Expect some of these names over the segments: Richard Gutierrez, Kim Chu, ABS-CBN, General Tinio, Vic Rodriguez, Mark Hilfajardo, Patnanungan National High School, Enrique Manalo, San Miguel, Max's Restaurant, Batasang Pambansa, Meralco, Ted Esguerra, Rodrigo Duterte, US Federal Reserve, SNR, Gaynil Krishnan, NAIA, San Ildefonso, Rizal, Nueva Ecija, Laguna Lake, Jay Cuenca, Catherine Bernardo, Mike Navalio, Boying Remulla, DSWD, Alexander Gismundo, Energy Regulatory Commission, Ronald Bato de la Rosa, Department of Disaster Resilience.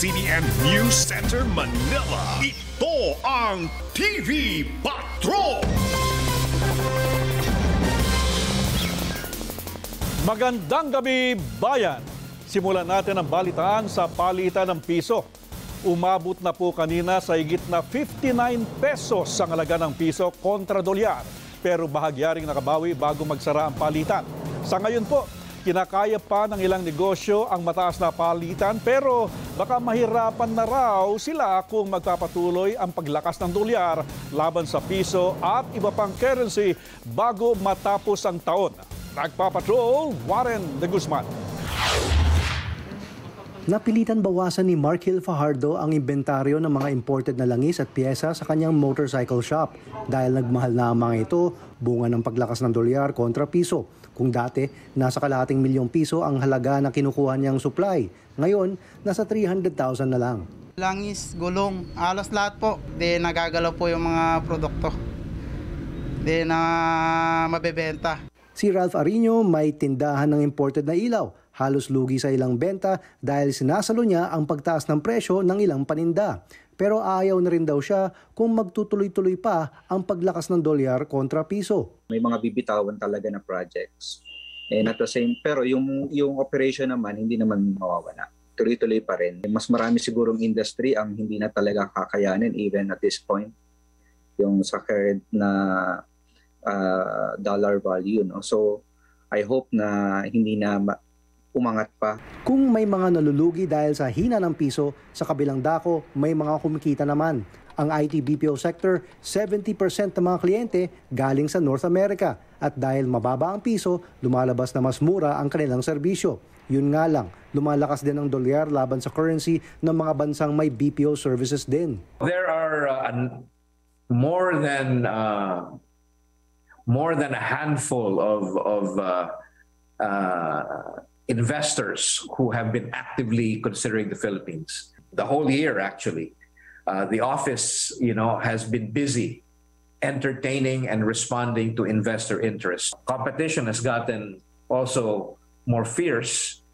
CBN News Center Manila. Ito ang TV Patrol! Magandang gabi, bayan! Simulan natin ang balitaan sa palitan ng piso. Umabot na po kanina sa higit na 59 pesos ang halaga ng piso kontra dolyar. Pero bahagyaring nakabawi bago magsara ang palitan. Sa ngayon po, kinakaya pa ng ilang negosyo ang mataas na palitan pero baka mahirapan na raw sila kung magpapatuloy ang paglakas ng dolyar laban sa piso at iba pang currency bago matapos ang taon. Nagpapatrol, Warren de Guzman. Napilitan bawasan ni Mark Hilfajardo ang inventaryo ng mga imported na langis at piyesa sa kanyang motorcycle shop dahil nagmahal na ang mga ito bunga ng paglakas ng dolyar kontra piso. Kung dati, nasa kalahating milyong piso ang halaga na kinukuha niyang supply. Ngayon, nasa 300,000 na lang. Langis, gulong, alos lahat po. Di nagagalaw po yung mga produkto. Di na mabebenta. Si Ralph Arinio may tindahan ng imported na ilaw. Halos lugi sa ilang benta dahil sinasalo niya ang pagtaas ng presyo ng ilang paninda. Pero ayaw na rin daw siya kung magtutuloy-tuloy pa ang paglakas ng dolyar kontra piso. May mga bibitawan talaga na projects. And at the same, pero yung operation naman hindi naman mawawala. Tuloy-tuloy pa rin. Mas marami sigurong industry ang hindi na talaga kakayanin even at this point. Yung sa current na dollar value. No? So I hope na hindi na umangat pa. Kung may mga nalulugi dahil sa hina ng piso, sa kabilang dako may mga kumikita naman. Ang IT BPO sector, 70% ng mga kliyente galing sa North America at dahil mababa ang piso, lumalabas na mas mura ang kanilang serbisyo. Yun nga lang, lumalakas din ang dolyar laban sa currency ng mga bansang may BPO services din. There are more than a handful of investors who have been actively considering the Philippines the whole year. Actually, the office, has been busy entertaining and responding to investor interest. Competition has gotten also more fierce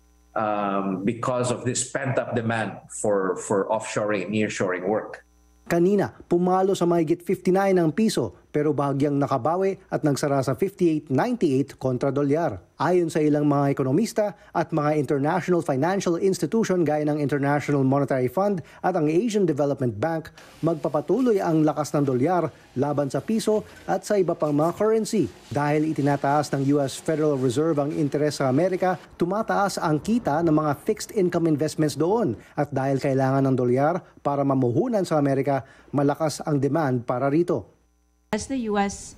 because of this pent-up demand for offshoring and nearshoring work. Kanina, pumalo sa mahigit 59 ang piso pero bahagyang nakabawi at nagsara sa 58.98 kontra dolyar. Ayon sa ilang mga ekonomista at mga international financial institution gaya ng International Monetary Fund at ang Asian Development Bank, magpapatuloy ang lakas ng dolyar laban sa piso at sa iba pang mga currency. Dahil itinataas ng US Federal Reserve ang interes sa Amerika, tumataas ang kita ng mga fixed income investments doon. At dahil kailangan ng dolyar para mamuhunan sa Amerika, malakas ang demand para rito. As the U.S.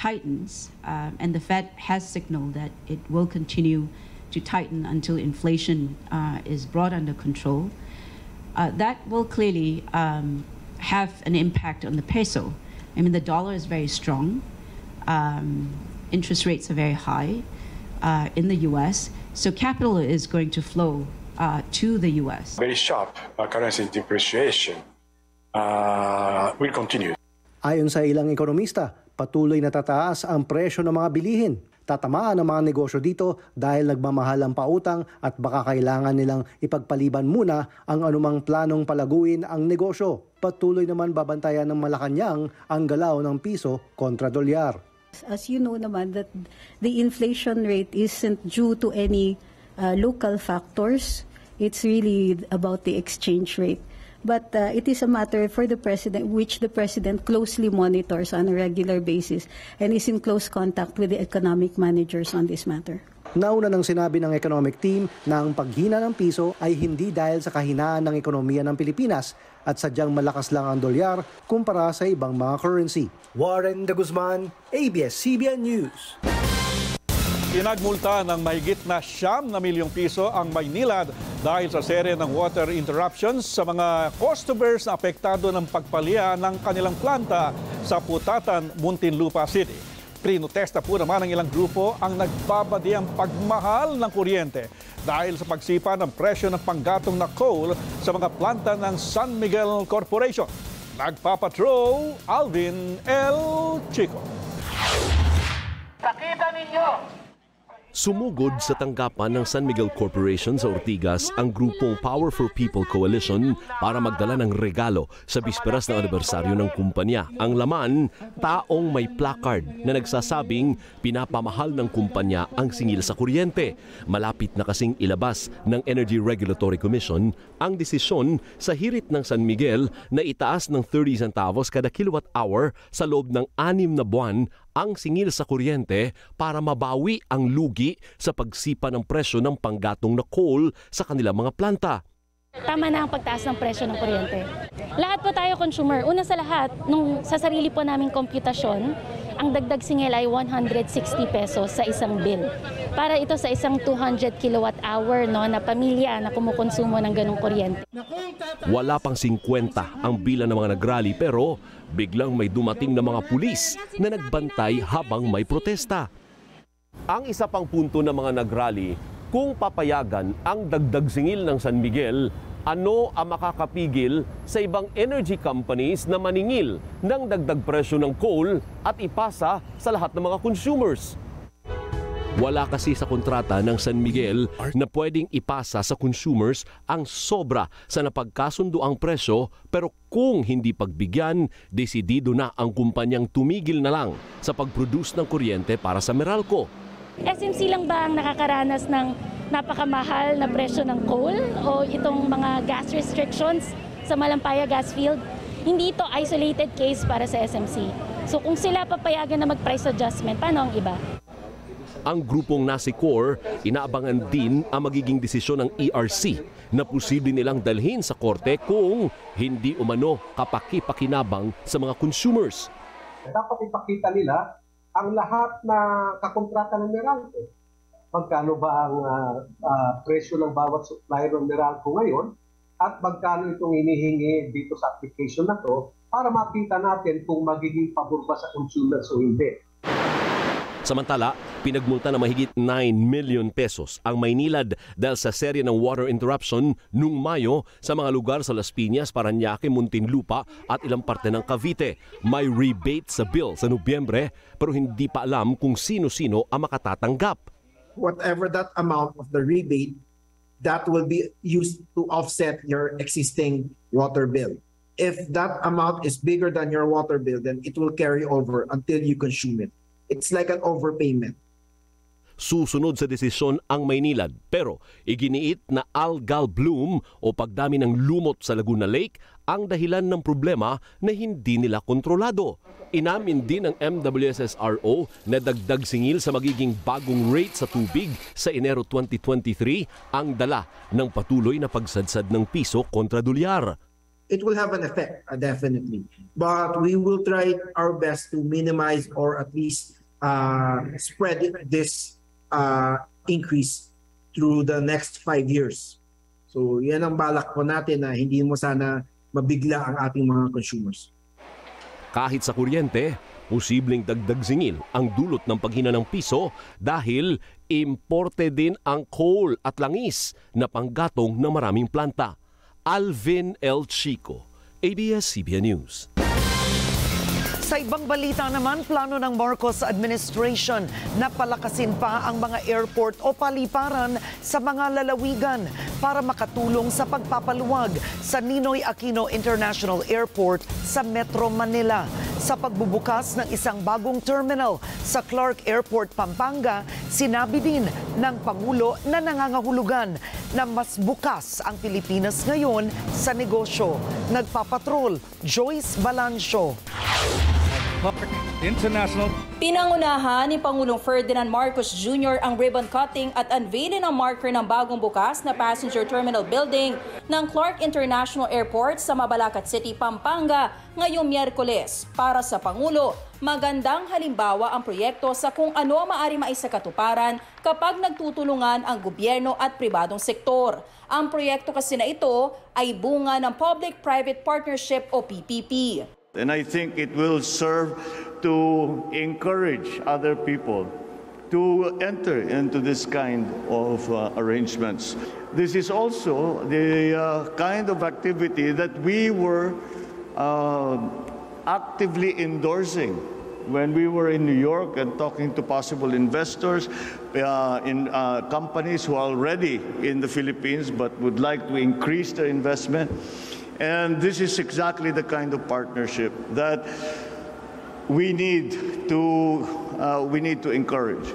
tightens and the Fed has signaled that it will continue to tighten until inflation is brought under control, that will clearly have an impact on the peso. I mean, the dollar is very strong. Interest rates are very high in the U.S., so capital is going to flow to the U.S. Very sharp currency depreciation will continue. Ayon sa ilang ekonomista, patuloy na tataas ang presyo ng mga bilihin. Tatamaan ang mga negosyo dito dahil nagmamahal ang pautang at baka kailangan nilang ipagpaliban muna ang anumang planong palaguin ang negosyo. Patuloy naman babantayan ng Malacañang ang galaw ng piso kontra dolyar. As you know naman that the inflation rate isn't due to any local factors. It's really about the exchange rate. But it is a matter for the President, which the President closely monitors on a regular basis and is in close contact with the economic managers on this matter. Nauna nang sinabi ng economic team na ang paghina ng piso ay hindi dahil sa kahinaan ng ekonomiya ng Pilipinas at sadyang malakas lang ang dolyar kumpara sa ibang mga currency. Warren de Guzman, ABS-CBN News. Pinagmulta ng mahigit na 9 milyong piso ang Maynilad dahil sa serye ng water interruptions sa mga customers na apektado ng pagpalya ng kanilang planta sa Putatan, Muntinlupa City. Pinotesta po naman ng ilang grupo ang nagbabadi ang pagmahal ng kuryente dahil sa pagsipa ng presyo ng panggatong na coal sa mga planta ng San Miguel Corporation. Nagpapatrol, Alvin Elchico. Pakita ninyo! Sumugod sa tanggapan ng San Miguel Corporation sa Ortigas ang grupong Power for People Coalition para magdala ng regalo sa bisperas ng anibersaryo ng kumpanya. Ang laman, taong may placard na nagsasabing pinapamahal ng kumpanya ang singil sa kuryente. Malapit na kasing ilabas ng Energy Regulatory Commission ang desisyon sa hirit ng San Miguel na itaas ng 30 centavos kada kilowatt hour sa loob ng 6 na buwan ang singil sa kuryente para mabawi ang lugi sa pagsipa ng presyo ng panggatong na coal sa kanilang mga planta. Tama na ang pagtaas ng presyo ng kuryente. Lahat po tayo consumer. Una sa lahat, nung sa sarili po naming komputasyon, ang dagdag singil ay 160 pesos sa isang bill. Para ito sa isang 200 kilowatt hour na pamilya na kumukonsumo ng ganong kuryente. Wala pang 50 ang bilang ng mga nagrally pero biglang may dumating na mga pulis na nagbantay habang may protesta. Ang isa pang punto ng mga nagrally, kung papayagan ang dagdag singil ng San Miguel, ano ang makakapigil sa ibang energy companies na maningil ng dagdag presyo ng coal at ipasa sa lahat ng mga consumers? Wala kasi sa kontrata ng San Miguel na pwedeng ipasa sa consumers ang sobra sa napagkasundo ang presyo, pero kung hindi pagbigyan, desidido na ang kumpanyang tumigil na lang sa pag-produce ng kuryente para sa Meralco. SMC lang ba ang nakakaranas ng napakamahal na presyo ng coal o itong mga gas restrictions sa Malampaya gas field? Hindi ito isolated case para sa SMC. So kung sila papayagan na mag-price adjustment, paano ang iba? Ang grupong NASICOR, inaabangan din ang magiging desisyon ng ERC na posible nilang dalhin sa korte kung hindi umano kapaki-pakinabang sa mga consumers. Dapat ipakita nila ang lahat na kakontrata ng Meralco. Magkano ba ang presyo ng bawat supplier ng Meralco ngayon at magkano itong hinihingi dito sa application na to para makita natin kung magiging pabor ba sa consumers o hindi. Samantala, pinagmulta na mahigit 9 million pesos ang Maynilad dahil sa serye ng water interruption noong Mayo sa mga lugar sa Las Piñas, Parañaque, Muntinlupa at ilang parte ng Cavite. May rebate sa bill sa Nobyembre pero hindi pa alam kung sino-sino ang makatatanggap. Whatever that amount of the rebate, that will be used to offset your existing water bill. If that amount is bigger than your water bill, then it will carry over until you consume it. It's like an overpayment. Susunod sa desisyon ang Maynilad pero iginiit na algal bloom o pagdami ng lumot sa Laguna Lake ang dahilan ng problema na hindi nila kontrolado. Inamin din ng MWSSRO na dagdag singil sa magiging bagong rate sa tubig sa Enero 2023 ang dala ng patuloy na pagsadsad ng piso kontra dolyar. It will have an effect, definitely. But we will try our best to minimize or at least spread this increase through the next 5 years. So yan ang balak po natin na hindi mo sana mabigla ang ating mga consumers. Kahit sa kuryente, posibleng dagdag singil ang dulot ng paghina ng piso dahil importe din ang coal at langis na panggatong ng maraming planta. Alvin Elchico, ABS-CBN News. Sa ibang balita naman, plano ng Marcos administration na palakasin pa ang mga airport o paliparan sa mga lalawigan para makatulong sa pagpapaluwag sa Ninoy Aquino International Airport sa Metro Manila. Sa pagbubukas ng isang bagong terminal sa Clark Airport, Pampanga, sinabi din ng Pangulo na nangangahulugan na mas bukas ang Pilipinas ngayon sa negosyo. Nagpapatrol, Joyce Balansio. Pinangunahan ni Pangulong Ferdinand Marcos Jr. ang ribbon cutting at unveiling ng marker ng bagong bukas na passenger terminal building ng Clark International Airport sa Mabalacat City, Pampanga ngayong Miyerkules. Para sa Pangulo, magandang halimbawa ang proyekto sa kung ano maaari maisakatuparan kapag nagtutulungan ang gobyerno at pribadong sektor. Ang proyekto kasi na ito ay bunga ng Public-Private Partnership o PPP. And I think it will serve to encourage other people to enter into this kind of arrangements. This is also the kind of activity that we were actively endorsing when we were in New York and talking to possible investors in companies who are already in the Philippines but would like to increase their investment. And this is exactly the kind of partnership that we need to encourage.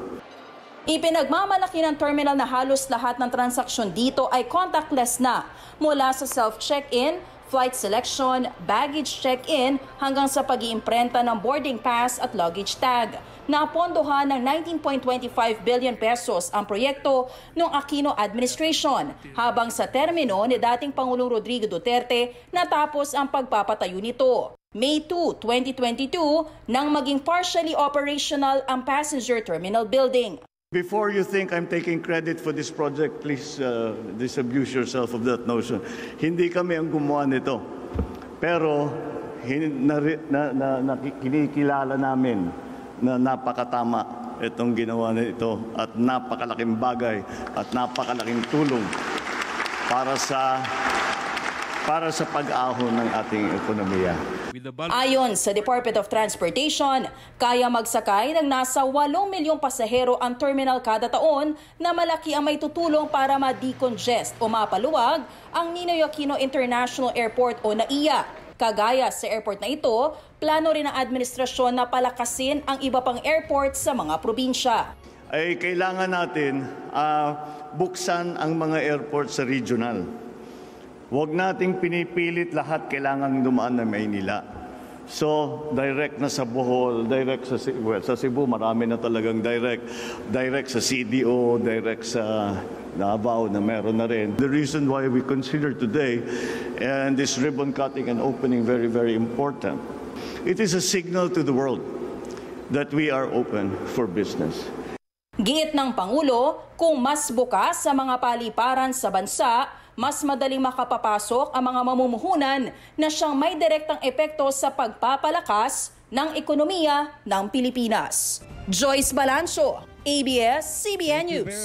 Ipinagmamalaki ng terminal na halos lahat ng transaksyon dito ay contactless na, mula sa self-check-in, flight selection, baggage check-in, hanggang sa pag-iimprenta ng boarding pass at luggage tag. Napondohan ng 19.25 billion pesos ang proyekto ng Aquino administration, habang sa termino ni dating Pangulong Rodrigo Duterte natapos ang pagpapatayo nito. May 2, 2022 nang maging partially operational ang passenger terminal building. Before you think I'm taking credit for this project, please disabuse yourself of that notion. Hindi kami ang gumawa nito, pero kinikilala namin na napakatama itong ginawa nito at napakalaking bagay at napakalaking tulong para sa pag-ahon ng ating ekonomiya. Ayon sa Department of Transportation, kaya magsakay ng nasa 8 milyong pasahero ang terminal kada taon, na malaki ang may tutulong para ma-decongest o mapaluwag ang Ninoy Aquino International Airport o NAIA. Kagaya sa airport na ito, plano rin ng administrasyon na palakasin ang iba pang airport sa mga probinsya. Ay kailangan natin buksan ang mga airport sa regional. Huwag nating pinipilit lahat kailangang dumaan na Maynila. So, direct na sa Bohol, direct sa Cebu, marami na talagang direct. Direct sa CDO, direct sa Davao na meron na rin. The reason why we consider today and this ribbon cutting and opening very, very important. It is a signal to the world that we are open for business. Giit ng Pangulo, kung mas bukas sa mga paliparan sa bansa, mas madaling makapapasok ang mga mamumuhunan na siyang may direktang epekto sa pagpapalakas ng ekonomiya ng Pilipinas. Joyce Balansio, ABS-CBN News.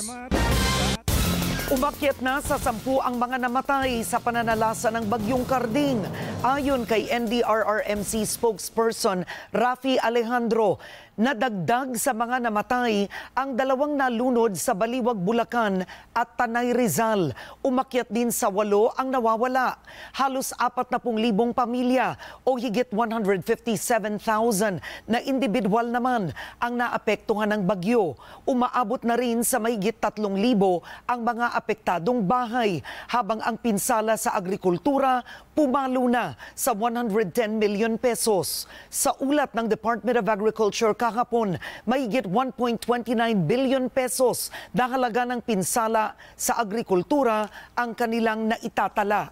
Umakyat na sa 10 ang mga namatay sa pananalasa ng Bagyong Karding. Ayon kay NDRRMC spokesperson Rafi Alejandro, nadagdag sa mga namatay ang 2 nalunod sa Baliwag, Bulacan at Tanay, Rizal. Umakyat din sa 8 ang nawawala. Halos 40,000 pamilya o higit 157,000 na individual naman ang naapektuhan ng bagyo. Umaabot na rin sa mahigit 3,000 ang mga apektadong bahay, habang ang pinsala sa agrikultura pumalo na sa 110 million pesos. Sa ulat ng Department of Agriculture kahapon, mahigit 1.29 billion pesos na halaga ng pinsala sa agrikultura ang kanilang naitatala.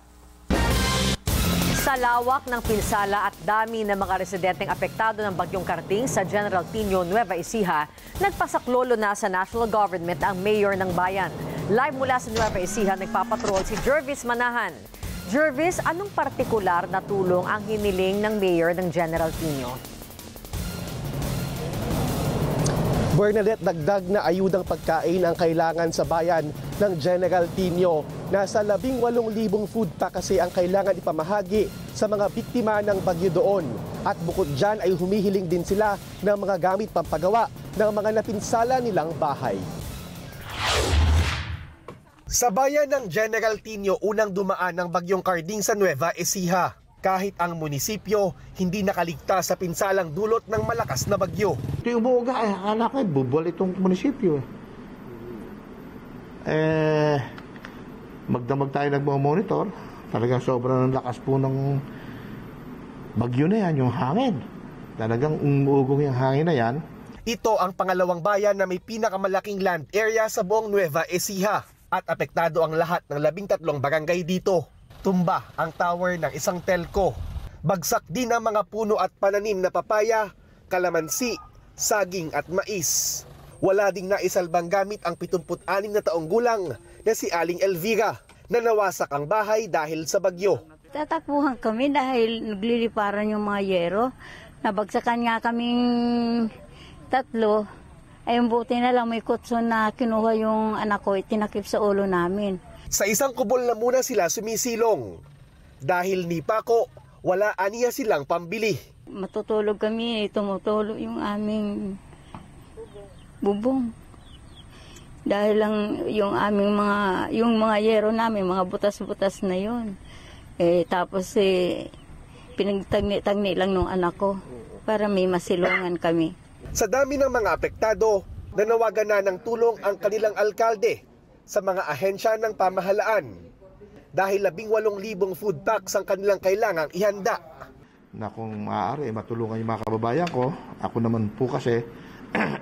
Sa lawak ng pinsala at dami ng mga residenteng apektado ng Bagyong Karding sa General Tinio, Nueva Ecija, nagpasaklolo na sa national government ang mayor ng bayan. Live mula sa Nueva Ecija, nagpapatrol si Jervis Manahan. Jervis, anong partikular na tulong ang hiniling ng mayor ng General Tinio? Bernadette, dagdag na ayudang pagkain ang kailangan sa bayan ng General Tinio. Nasa 18,000 food pack kasi ang kailangan ipamahagi sa mga biktima ng bagyo doon. At bukod dyan ay humihiling din sila ng mga gamit pampagawa ng mga napinsala nilang bahay. Sa bayan ng General Tinio, unang dumaan ang Bagyong Karding sa Nueva Ecija. Kahit ang munisipyo, hindi nakaligtas sa pinsalang dulot ng malakas na bagyo. Ito yung buuga, akala ko, bubol itong munisipyo. Magdamag tayo nagmamonitor. Talagang sobrang lakas po ng bagyo na yan, yung hangin. Talagang umuugong yung hangin na yan. Ito ang pangalawang bayan na may pinakamalaking land area sa buong Nueva Ecija. At apektado ang lahat ng 13 barangay dito. Tumba ang tower ng isang telco. Bagsak din ang mga puno at pananim na papaya, kalamansi, saging at mais. Wala ding naisalbang gamit ang 76 na taong gulang na si Aling Elvira, na nawasak ang bahay dahil sa bagyo. Tatakbuhan kami dahil nagliliparan yung mga yero. Nabagsakan nga kaming 3. Ay, buti na lang may kutson na kinuha yung anak ko, itinakip sa ulo namin. Sa isang kubol na muna sila sumisilong. Dahil ni Paco, wala aniya silang pambili. matutulog kami, tumutulo yung aming bubong. Dahil lang yung aming mga yero namin, mga butas-butas na yun. Eh, tapos pinagtagni-tagni lang nung anak ko para may masilungan kami. Sa dami ng mga apektado, nanawagan na ng tulong ang kanilang alkalde sa mga ahensya ng pamahalaan dahil 18,000 food packs ang kanilang kailangang ihanda. Na kung maaari, matulungan yung mga kababayan ko. Ako naman po kasi,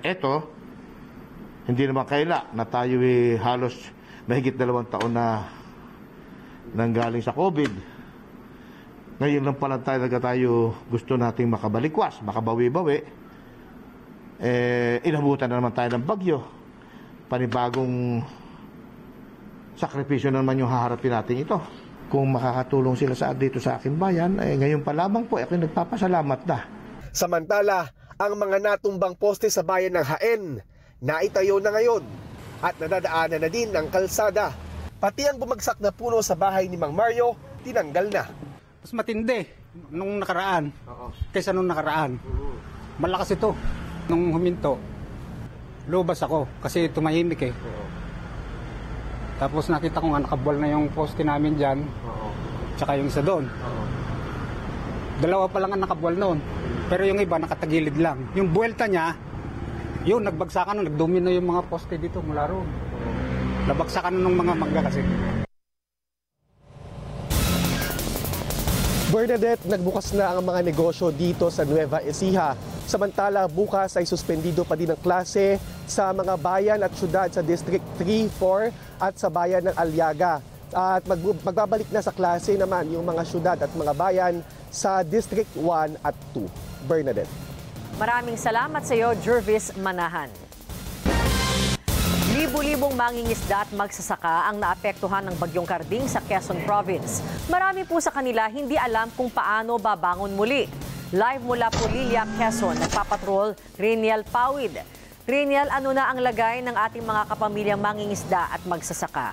eto, hindi naman kaila na tayo halos mahigit 2 taon na nanggaling sa COVID. Ngayon lang pala tayo gusto nating makabalikwas, makabawi-bawi. Eh, inabutan na naman tayo ng bagyo. Panibagong sakripisyo naman yung haharapin natin ito. Kung makakatulong sila dito sa aking bayan, eh, ngayon pa lamang po ako'y nagpapasalamat na. Samantala, ang mga natumbang poste sa bayan ng Haen, naitayo na ngayon at nadadaanan na din ng kalsada. Pati ang bumagsak na puno sa bahay ni Mang Mario, tinanggal na. Mas matindi nung nakaraan kaysa nung nakaraan. Malakas ito. Nung huminto, lubas ako kasi tumahimik eh. Tapos nakita ko nga nakabwal na yung poste namin dyan, tsaka yung isa doon. Dalawa pa lang ang nakabwal noon, pero yung iba nakatagilid lang. Yung buwelta niya, yun, nagbagsakan na, nagdomino yung mga poste dito mula roon. Nabagsakan na ng mga mangga kasi. Bernadette, nagbukas na ang mga negosyo dito sa Nueva Ecija. Samantala, bukas ay suspendido pa din ang klase sa mga bayan at syudad sa District 3, 4 at sa bayan ng Aliaga. At magbabalik na sa klase naman yung mga syudad at mga bayan sa District 1 at 2. Bernadette. Maraming salamat sa iyo, Jervis Manahan. Libo-libong mangingisda at magsasaka ang naapektuhan ng bagyong Karding sa Quezon Province. Marami po sa kanila hindi alam kung paano babangon muli. Live mula Pulilyo, Quezon, nagpapatrol Reniel Pawid. Reniel, ano na ang lagay ng ating mga kapamilyang mangingisda at magsasaka?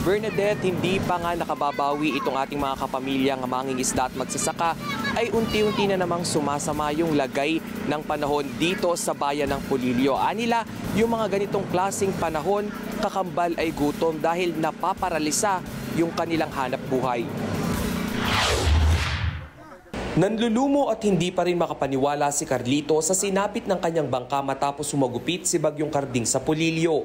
Bernadette, hindi pa nga nakababawi itong ating mga kapamilyang mangingisda at magsasaka ay unti-unti na namang sumasama yung lagay ng panahon dito sa bayan ng Pulilyo. Anila, yung mga ganitong klaseng panahon, kakambal ay gutom dahil napaparalisa yung kanilang hanap buhay. Nanlulumo at hindi pa rin makapaniwala si Carlito sa sinapit ng kanyang bangka matapos sumagupit si Bagyong Karding sa Pulilyo.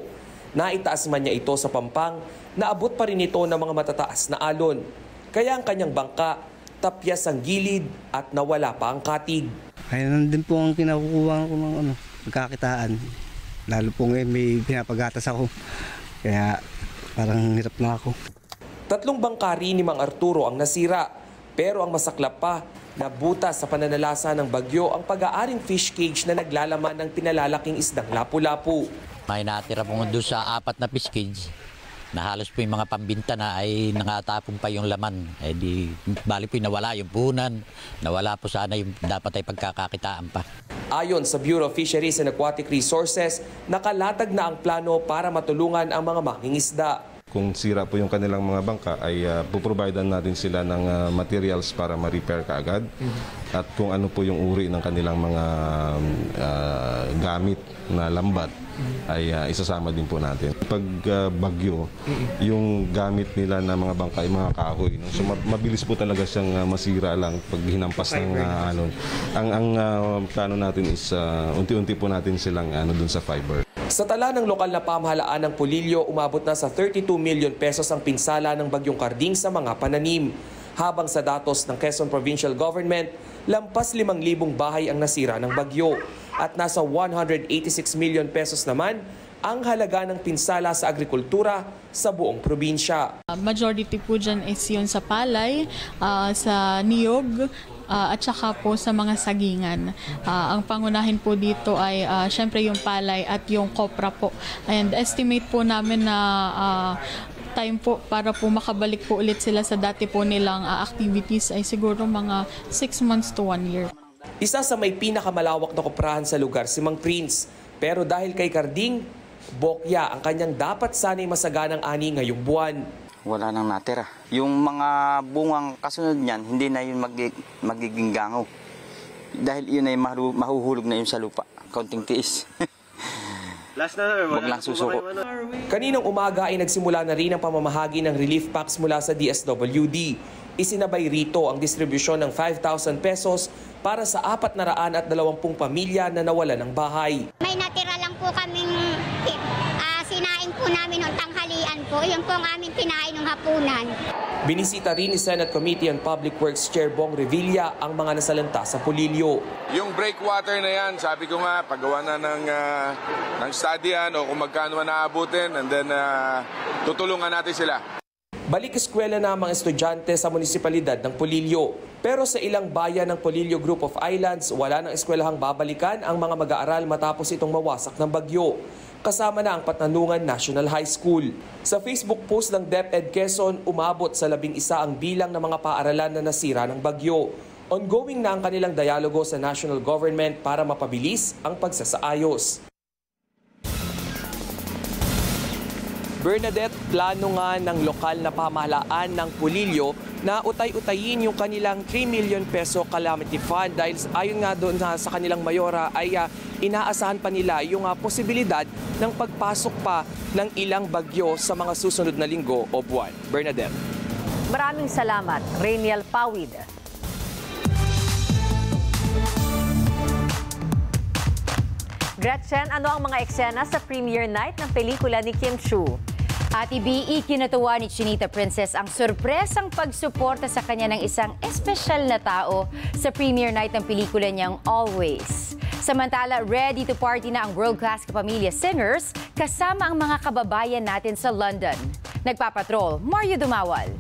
Naitaas man niya ito sa Pampang, naabot pa rin ito ng mga matataas na alon. Kaya ang kanyang bangka, tapyas ang gilid at nawala pa ang katig. Ayun din po ang kinakukuha ko ng pagkakitaan. Lalo po ngayon may pinapagatas ako. Kaya parang hirap na ako. 3 bangka rin ni Mang Arturo ang nasira. Pero ang masaklap pa, nabutas sa pananalasa ng bagyo ang pag-aaring fish cage na naglalaman ng pinalalaking isdang lapu-lapu. May natira po doon sa 4 na fish cage na halos po yung mga pambinta na ay nangatapong pa yung laman. Eh di, bali po nawala yung punan, nawala po sana yung dapat ay pagkakakitaan pa. Ayon sa Bureau of Fisheries and Aquatic Resources, nakalatag na ang plano para matulungan ang mga mangingisda. Kung sira po yung kanilang mga bangka ay puprovidean natin sila ng materials para ma-repair kaagad at kung ano po yung uri ng kanilang mga gamit na lambat ay isasama din po natin. Pag bagyo, yung gamit nila na mga bangka ay mga kahoy. No? So mabilis po talaga siyang masira lang pag hinampas ng alon. Ang plano natin is unti-unti po natin silang dun sa fiber. Sa tala ng lokal na pamahalaan ng Pulilyo, umabot na sa 32 million pesos ang pinsala ng Bagyong Karding sa mga pananim. Habang sa datos ng Quezon Provincial Government, lampas 5,000 bahay ang nasira ng bagyo. At nasa 186 million pesos naman ang halaga ng pinsala sa agrikultura sa buong probinsya. Majority po dyan is yun sa palay, sa niyog, at saka po sa mga sagingan. Ang pangunahin po dito ay syempre yung palay at yung kopra po. And estimate po namin na time po para po makabalik po ulit sila sa dati po nilang activities ay siguro mga 6 months to 1 year. Isa sa may pinakamalawak na koprahan sa lugar si Mang Prince. Pero dahil kay Karding, bokya ang kanyang dapat sana'y masaganang ani ngayong buwan. wala nang natira. Yung mga bungang kasunod niyan, hindi na yun magiging gangaw. Dahil yun ay mahuhulog na yun sa lupa. Kaunting tiis. Huwag lang susuko. Kaninang umaga ay nagsimula na rin ang pamamahagi ng relief packs mula sa DSWD. Isinabay rito ang distribusyon ng 5,000 pesos para sa 420 pamilya na nawalan ng bahay. May natira lang po kaming sinain po namin ng tanghalian po. Yung po ang aming pinain ng hapunan. Binisita rin ni Senate Committee on Public Works Chair Bong Revilla ang mga nasalanta sa Pulilyo. Yung breakwater na yan, sabi ko nga, paggawa na ng study yan o kung magkano na naabutin, and then tutulungan natin sila. Balik-eskwela na ang mga estudyante sa munisipalidad ng Pulilyo. Pero sa ilang bayan ng Pulilyo Group of Islands, wala ng eskwelahang babalikan ang mga mag-aaral matapos itong mawasak ng bagyo. Kasama na ang Patnanungan National High School. Sa Facebook post ng DepEd Quezon, umabot sa 11 ang bilang ng mga paaralan na nasira ng bagyo. Ongoing na ang kanilang dialogo sa national government para mapabilis ang pagsasaayos. Bernadette, plano nga ng lokal na pamahalaan ng Pulilyo na utay-utayin yung kanilang 3 million peso calamity fund dahil ayon nga doon sa kanilang mayora ay inaasahan pa nila yung posibilidad ng pagpasok pa ng ilang bagyo sa mga susunod na linggo o buwan. Bernadette. Maraming salamat, Reniel Pawid. Gretchen, ano ang mga eksena sa premiere night ng pelikula ni Kim Chu? Ati B, ikinatuwa ni Chinita Princess ang surpresang pagsuporta sa kanya ng isang espesyal na tao sa premiere night ng pelikula niyang Always. Samantala, ready to party na ang world-class kapamilya singers kasama ang mga kababayan natin sa London. Nagpapatrol, Mario Dumawal.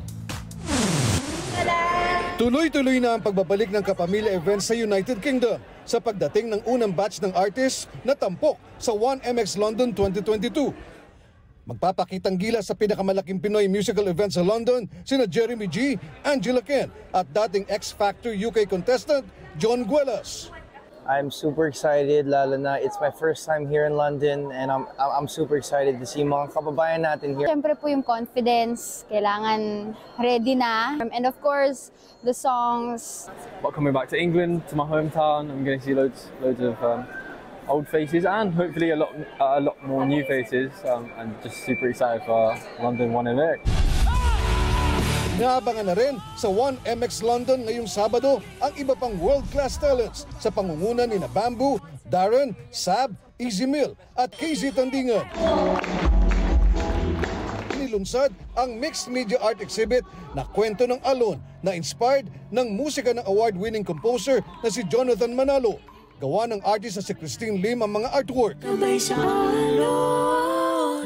Tuloy-tuloy na ang pagbabalik ng kapamilya event sa United Kingdom sa pagdating ng unang batch ng artists na tampok sa 1MX London 2022. Magpapakitang gila sa pinakamalaking Pinoy musical event sa London sina Jeremy G, Angela Ken at dating X Factor UK contestant John Guelas. I'm super excited, lalo na it's my first time here in London and I'm super excited to see mga kababayan natin here. Siyempre po yung confidence, kailangan ready na. And of course, the songs. But coming back to England, to my hometown, I'm going to see loads of old faces and hopefully a lot more new faces. I'm just super excited for London 1MX. Naabangan na rin sa 1MX London ngayong Sabado ang iba pang world-class talents sa pangunguna ni na Bamboo, Darren, Sab, Easy Mill at KZ Tandingan. Nilunsad ang mixed media art exhibit na kwento ng alon na inspired ng musika ng award-winning composer na si Jonathan Manalo. Gawa ng artist na si Christine Lim ang mga artwork.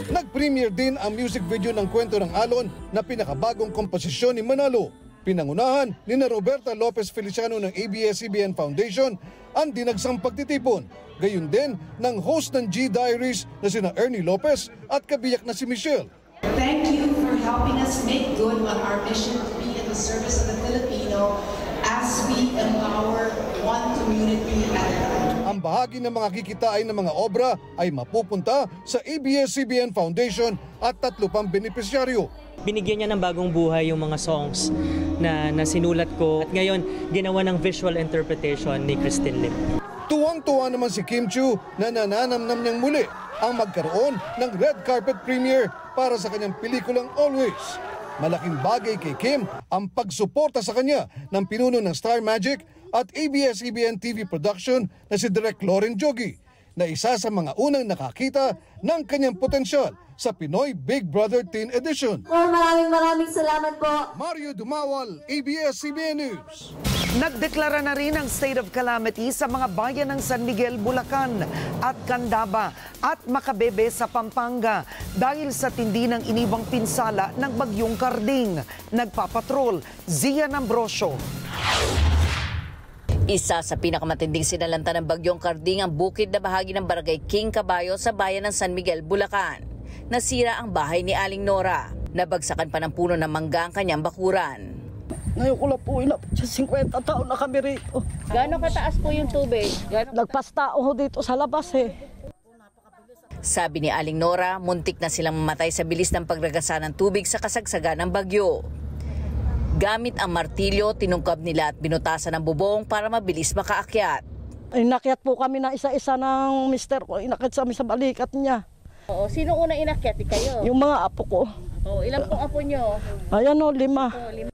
Nag-premiere din ang music video ng Kwento ng Alon na pinakabagong komposisyon ni Manalo. Pinangunahan ni na Roberta Lopez Feliciano ng ABS-CBN Foundation ang dinagsang pagtitipon. Gayun din ng host ng G-Diaries na sina Ernie Lopez at kabiyak na si Michelle. Thank you for helping us make good on our mission to be in the service of the Filipino as we empower one community at a time. Ang bahagi ng mga kikitain ng mga obra ay mapupunta sa ABS-CBN Foundation at 3 pang benepisyaryo. Binigyan niya ng bagong buhay yung mga songs na sinulat ko at ngayon ginawa ng visual interpretation ni Christine Lim. Tuwang-tuwa naman si Kim Chu na nananamnam niyang muli ang magkaroon ng red carpet premiere para sa kanyang pelikulang Always. Malaking bagay kay Kim ang pagsuporta sa kanya ng pinuno ng Star Magic at ABS-CBN TV production na si Direk Loren Jogi na isa sa mga unang nakakita ng kanyang potensyal sa Pinoy Big Brother Teen Edition. Well, maraming salamat po. Mario Dumawal, ABS-CBN News. Nagdeklara na rin ang state of calamity sa mga bayan ng San Miguel, Bulacan at Candaba at Makabebe sa Pampanga dahil sa tindi ng inibang pinsala ng bagyong Karding. Nagpapatrol, Zia Ambrosio. Isa sa pinakamatinding sinalanta ng bagyong Karding ang bukid na bahagi ng Barangay King Caballo sa bayan ng San Miguel, Bulacan. Nasira ang bahay ni Aling Nora. Nabagsakan pa ng puno ng mangga ang kanyang bakuran. Ngayon ko lang po, inapit siya 50 taon na kami rito. Gano'ng kataas po yung tubig? Nagpastao dito sa labas eh. Sabi ni Aling Nora, muntik na silang mamatay sa bilis ng pagragasa ng tubig sa kasagsagan ng bagyo. Gamit ang martilyo, tinungkab nila at binutasan ang bubong para mabilis makaakyat. Inakyat po kami na isa-isa ng mister ko. Inakyat sa amin sa balikat niya. Oo, sino una inakyat kayo? Yung mga apo ko. Oo, ilang pong apo nyo? Ayan o, 5.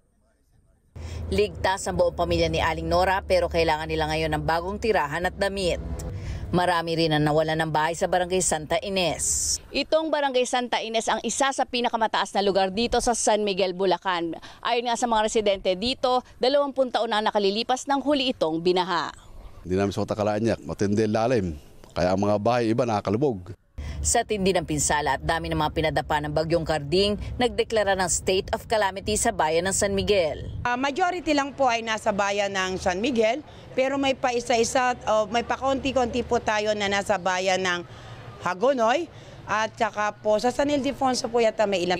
Ligtas ang buong pamilya ni Aling Nora pero kailangan nila ngayon ng bagong tirahan at damit. Marami rin ang nawalan ng bahay sa Barangay Santa Ines. Itong Barangay Santa Ines ang isa sa pinakamataas na lugar dito sa San Miguel, Bulacan. Ayon nga sa mga residente dito, 20 taon na nakalilipas ng huli itong binaha. Hindi namin sa katakalaan niya, matindi lalim. Kaya ang mga bahay iba nakakalubog. Sa tindi ng pinsala at dami ng mga pinadapa ng bagyong Karding, nagdeklara ng state of calamity sa bayan ng San Miguel. Majority lang po ay nasa bayan ng San Miguel. Pero may pa isa-isa, may pa konti-konti po tayo na nasa bayan ng Hagonoy at saka po sa San Ildefonso po yata may ilang.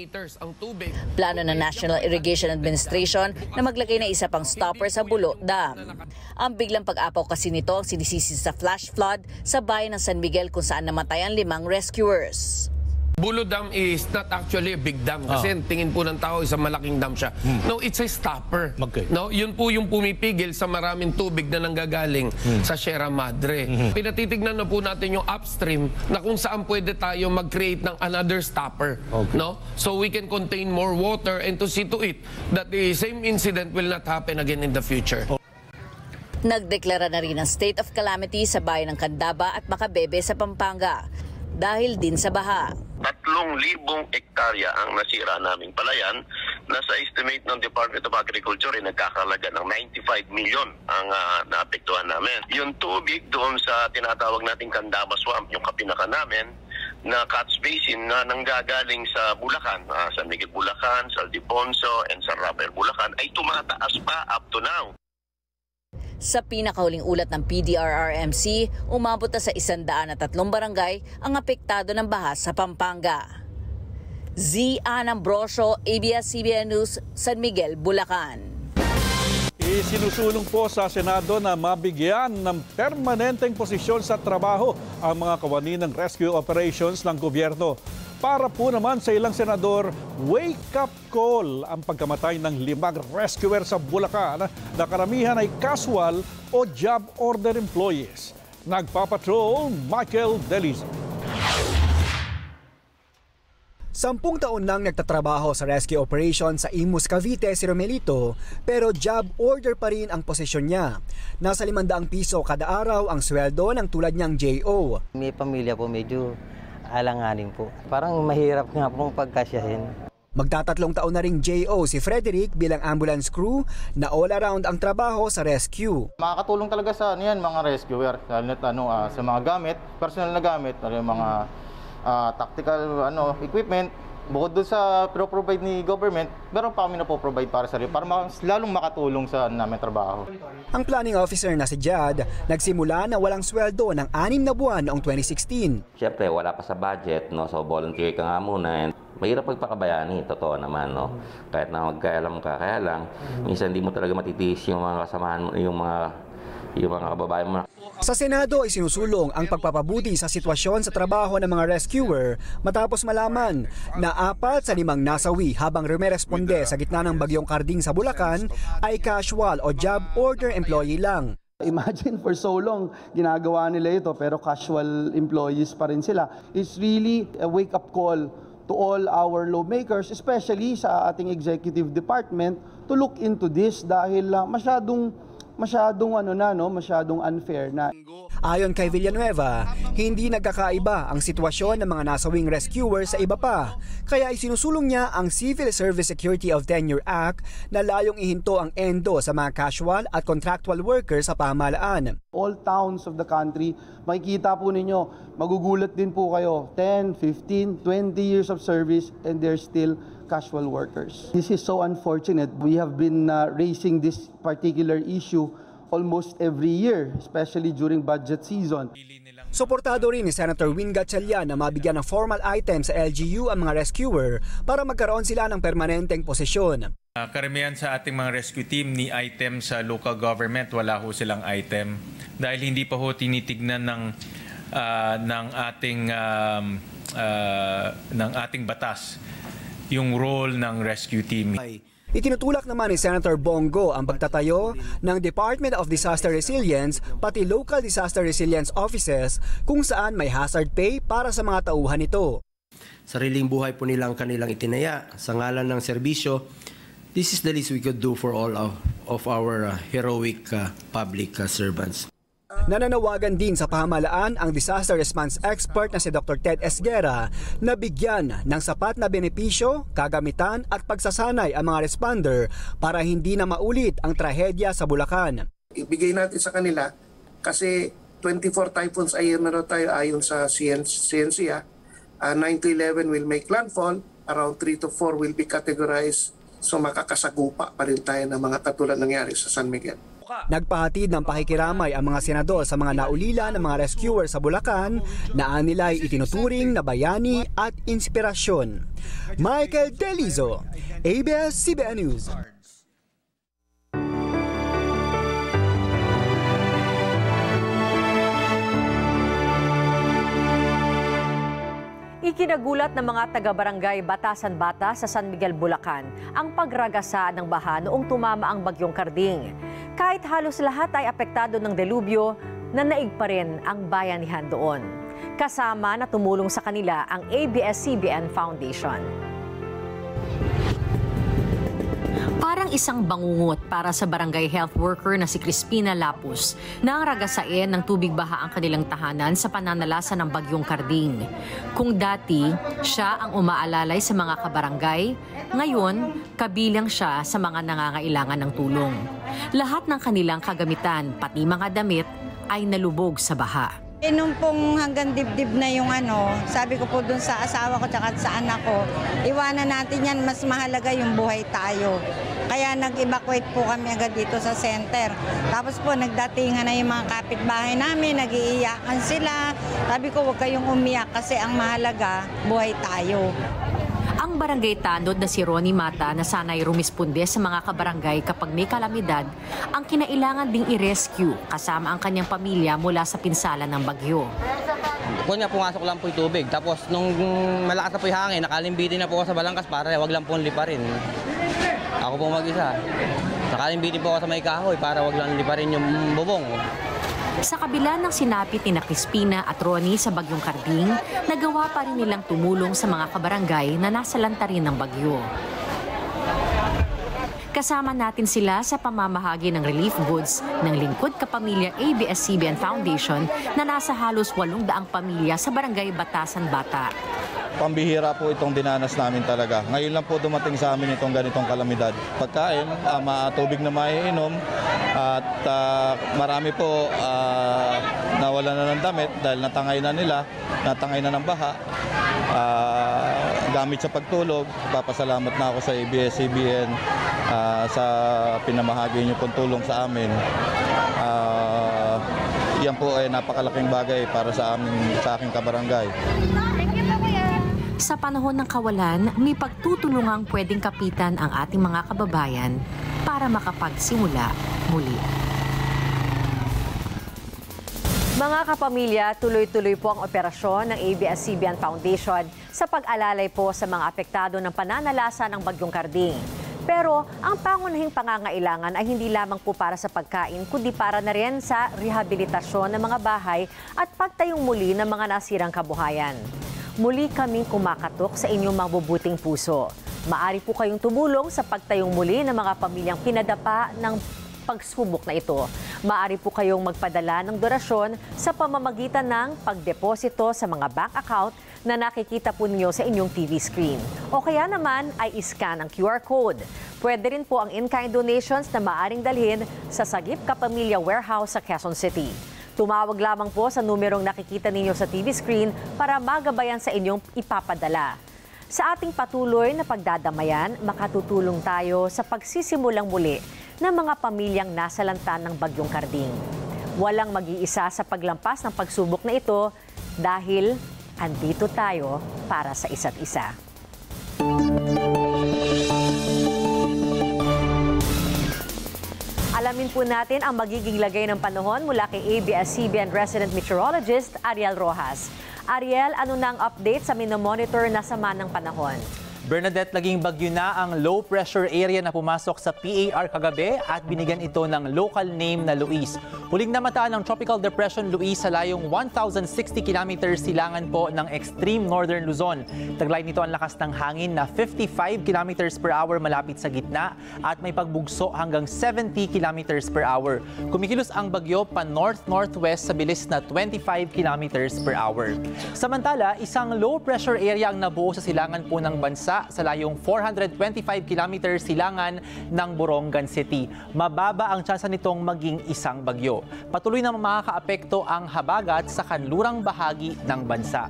Plano ng National Irrigation Administration na maglagay na isa pang stopper sa Bulo Dam. Ang biglang pag-apaw kasi nito ang sinisisi sa flash flood sa bayan ng San Miguel kung saan namatay ang 5 rescuers. Bulo Dam is not actually a big dam kasi tingin po ng tao isang malaking dam siya. No, it's a stopper. No, yun po yung pumipigil sa maraming tubig na nanggagaling sa Sierra Madre. Pinatitignan na po natin yung upstream na kung saan pwede tayo mag-create ng another stopper. No? So we can contain more water and to see to it that the same incident will not happen again in the future. Nagdeklara na rin ang state of calamity sa bayan ng Candaba at Makabebe sa Pampanga dahil din sa baha. 3,000 hektarya ang nasira naming palayan na sa estimate ng Department of Agriculture ay nagkakalaga ng 95 milyon ang naapektuhan namin. Yung tubig doon sa tinatawag nating Candaba Swamp, yung kapinaka namin, na catch basin na nanggagaling sa Bulacan, San Miguel Bulacan, San Ildefonso, and San Rafael Bulacan ay tumataas pa up to now. Sa pinakahuling ulat ng PDRRMC, umabot na sa 103 barangay ang apektado ng baha sa Pampanga. Zian Ambrosio, ABS-CBN News, San Miguel, Bulacan. Isinusulong po sa Senado na mabigyan ng permanenteng posisyon sa trabaho ang mga kawani ng rescue operations ng gobyerno. Para po naman sa ilang senador, wake-up call ang pagkamatay ng 5 rescuer sa Bulacan na karamihan ay casual o job order employees. Nagpapatrol, Michael Delizo. 10 taon nang nagtatrabaho sa rescue operation sa Imus, Cavite si Romelito pero job order pa rin ang posisyon niya. Nasa 500 piso kada araw ang sweldo ng tulad niyang J.O. May pamilya po, medyo alanganin po. Parang mahirap nga pong pagkasyahin. Magtatatlong taon na ring J.O. si Frederick bilang ambulance crew na all-around ang trabaho sa rescue. Makakatulong talaga sa mga rescuer, sa mga gamit, personal na gamit, mga tactical equipment, bukod doon sa pro-provide ni government, pero pa kami na po-provide para sa rin, para lalong makatulong sa namin trabaho. Ang planning officer na si Jad, nagsimula na walang sweldo ng 6 na buwan noong 2016. Siyempre, wala pa sa budget, so volunteer ka nga muna. Mahirap pagpakabayani, totoo naman, kahit na magkaalam ka, kaya lang, minsan hindi mo talaga matitiis yung mga kasamahan mo, yung mga kababayan mo. Sa Senado ay sinusulong ang pagpapabuti sa sitwasyon sa trabaho ng mga rescuer matapos malaman na 4 sa 5 nasawi habang rumeresponde sa gitna ng bagyong Karding sa Bulacan ay casual o job order employee lang. Imagine for so long ginagawa nila ito pero casual employees pa rin sila. It's really a wake-up call to all our lawmakers, especially sa ating executive department, to look into this dahil masyadong unfair na. Ayon kay Villanueva, hindi nagkakaiba ang sitwasyon ng mga nasawing rescuer sa iba pa. Kaya isinusulong niya ang Civil Service Security of Tenure Act na layong ihinto ang endo sa mga casual at contractual workers sa pamahalaan. All towns of the country, makikita po ninyo, magugulat din po kayo, 10, 15, 20 years of service and they're still casual workers. This is so unfortunate. We have been raising this particular issue almost every year, especially during budget season. Suportado rin ni Senator Win Gatchalian na mabigyan ng formal item sa LGU ang mga rescuer para magkaroon sila ng permanenteng posisyon. Karamihan sa ating mga rescue team ni item sa local government, wala ho silang item dahil hindi pa ho tinitignan ng ng ating batas yung role ng rescue team. Itinutulak naman ni Senator Bongo ang pagtatayo ng Department of Disaster Resilience pati Local Disaster Resilience Offices kung saan may hazard pay para sa mga tauhan nito. Sariling buhay po nila ang kanilang itinaya sa ngalan ng serbisyo. This is the least we could do for all of our heroic public servants. Nananawagan din sa pamahalaan ang disaster response expert na si Dr. Ted Esguerra na bigyan ng sapat na benepisyo, kagamitan at pagsasanay ang mga responder para hindi na maulit ang trahedya sa Bulacan. Ibigay natin sa kanila kasi 24 typhoons a year meron tayo ayon sa CNCA. 9 to 11 will make landfall, around 3 to 4 will be categorized, so makakasagupa pa rin tayo ng mga katulad nangyari sa San Miguel. Nagpahatid ng pakikiramay ang mga senador sa mga naulila ng mga rescuer sa Bulacan na anila'y itinuturing na bayani at inspirasyon. Michael Delizo, ABS-CBN News. Ikinagulat ng mga taga-barangay Batasan-Bata sa San Miguel, Bulacan ang pagragasa ng baha noong tumama ang bagyong Karding. Kahit halos lahat ay apektado ng delubyo, nanaig pa rin ang bayanihan doon. Kasama na tumulong sa kanila ang ABS-CBN Foundation. Parang isang bangungot para sa barangay health worker na si Crispina Lapus na ang ragasain ng tubig baha ang kanilang tahanan sa pananalasa ng bagyong Karding. Kung dati, siya ang umaalalay sa mga kabarangay, ngayon, kabilang siya sa mga nangangailangan ng tulong. Lahat ng kanilang kagamitan, pati mga damit, ay nalubog sa baha. Nung pong hanggang dibdib na yung sabi ko po dun sa asawa ko at sa anak ko, iwanan natin yan, mas mahalaga yung buhay tayo. Kaya nag-evacuate po kami agad dito sa center. Tapos po nagdatingan na yung mga kapitbahay namin, nag-iiyakan sila. Sabi ko huwag kayong umiyak kasi ang mahalaga, buhay tayo. Ang barangay tanod na si Ronnie Mata na sana'y rumisponde sa mga kabarangay kapag may kalamidad, ang kinailangan ding i-rescue kasama ang kanyang pamilya mula sa pinsala ng bagyo. Kunya, pumasok lang po yung tubig. Tapos nung malakas na po yung hangin, nakalimbitin na po ako sa balangkas para wag lang po liparin. Ako po mag-isa. Nakalimbitin po ako sa may kahoy para wag lang liparin yung bubong. Sa kabila ng sinapit ni Crispina at Ronnie sa bagyong Karding, nagawa pa rin nilang tumulong sa mga kabarangay na nasa lantarin ng bagyo. Kasama natin sila sa pamamahagi ng relief goods ng lingkod kapamilya ABS-CBN Foundation na nasa halos 800 pamilya sa barangay Batasan-Bata. Pambihira po itong dinanas namin talaga. Ngayon lang po dumating sa amin itong ganitong kalamidad. Pagkain, tubig na maiinom, at marami po nawala na ng damit dahil natangay na nila, natangay na ng baha. Gamit sa pagtulog, papasalamat na ako sa ABS-CBN sa pinamahagi niyo pong tulong sa amin. Yan po ay napakalaking bagay para sa amin, sa aking kabarangay. Sa panahon ng kawalan, may pagtutulungang pwedeng kapitan ang ating mga kababayan para makapagsimula muli. Mga kapamilya, tuloy-tuloy po ang operasyon ng ABS-CBN Foundation sa pag-alalay po sa mga apektado ng pananalasa ng bagyong Karding. Pero ang pangunahing pangangailangan ay hindi lamang po para sa pagkain, kundi para na rin sa rehabilitasyon ng mga bahay at pagtayong muli ng mga nasirang kabuhayan. Muli kaming kumakatok sa inyong mabubuting puso. Maari po kayong tumulong sa pagtayong muli ng mga pamilyang pinadapa ng pagsubok na ito. Maari po kayong magpadala ng donasyon sa pamamagitan ng pagdeposito sa mga bank account na nakikita po ninyo sa inyong TV screen. O kaya naman ay iscan ang QR code. Pwede rin po ang in-kind donations na maaring dalhin sa Sagip Kapamilya Warehouse sa Quezon City. Tumawag lamang po sa numerong nakikita ninyo sa TV screen para magabayan sa inyong ipapadala. Sa ating patuloy na pagdadamayan, makatutulong tayo sa pagsisimulang muli ng mga pamilyang nasa lantan ng bagyong Karding. Walang mag-iisa sa paglampas ng pagsubok na ito dahil andito tayo para sa isa't isa. Alamin po natin ang magiging lagay ng panahon mula kay ABS-CBN resident meteorologist Ariel Rojas. Ariel, ano na ang update sa minomonitor na sama ng panahon? Bernadette, naging bagyo na ang low pressure area na pumasok sa PAR kagabi at binigyan ito ng local name na Luis. Huling namataan ng Tropical Depression Luis sa layong 1,060 kilometers silangan po ng extreme northern Luzon. Taglay nito ang lakas ng hangin na 55 kilometers per hour malapit sa gitna at may pagbugso hanggang 70 kilometers per hour. Kumikilos ang bagyo pa north-northwest sa bilis na 25 kilometers per hour. Samantala, isang low pressure area ang nabuo sa silangan po ng bansa sa layong 425 kilometers silangan ng Borongan City. Mababa ang tsansa nitong maging isang bagyo. Patuloy na makakaapekto ang habagat sa kanlurang bahagi ng bansa.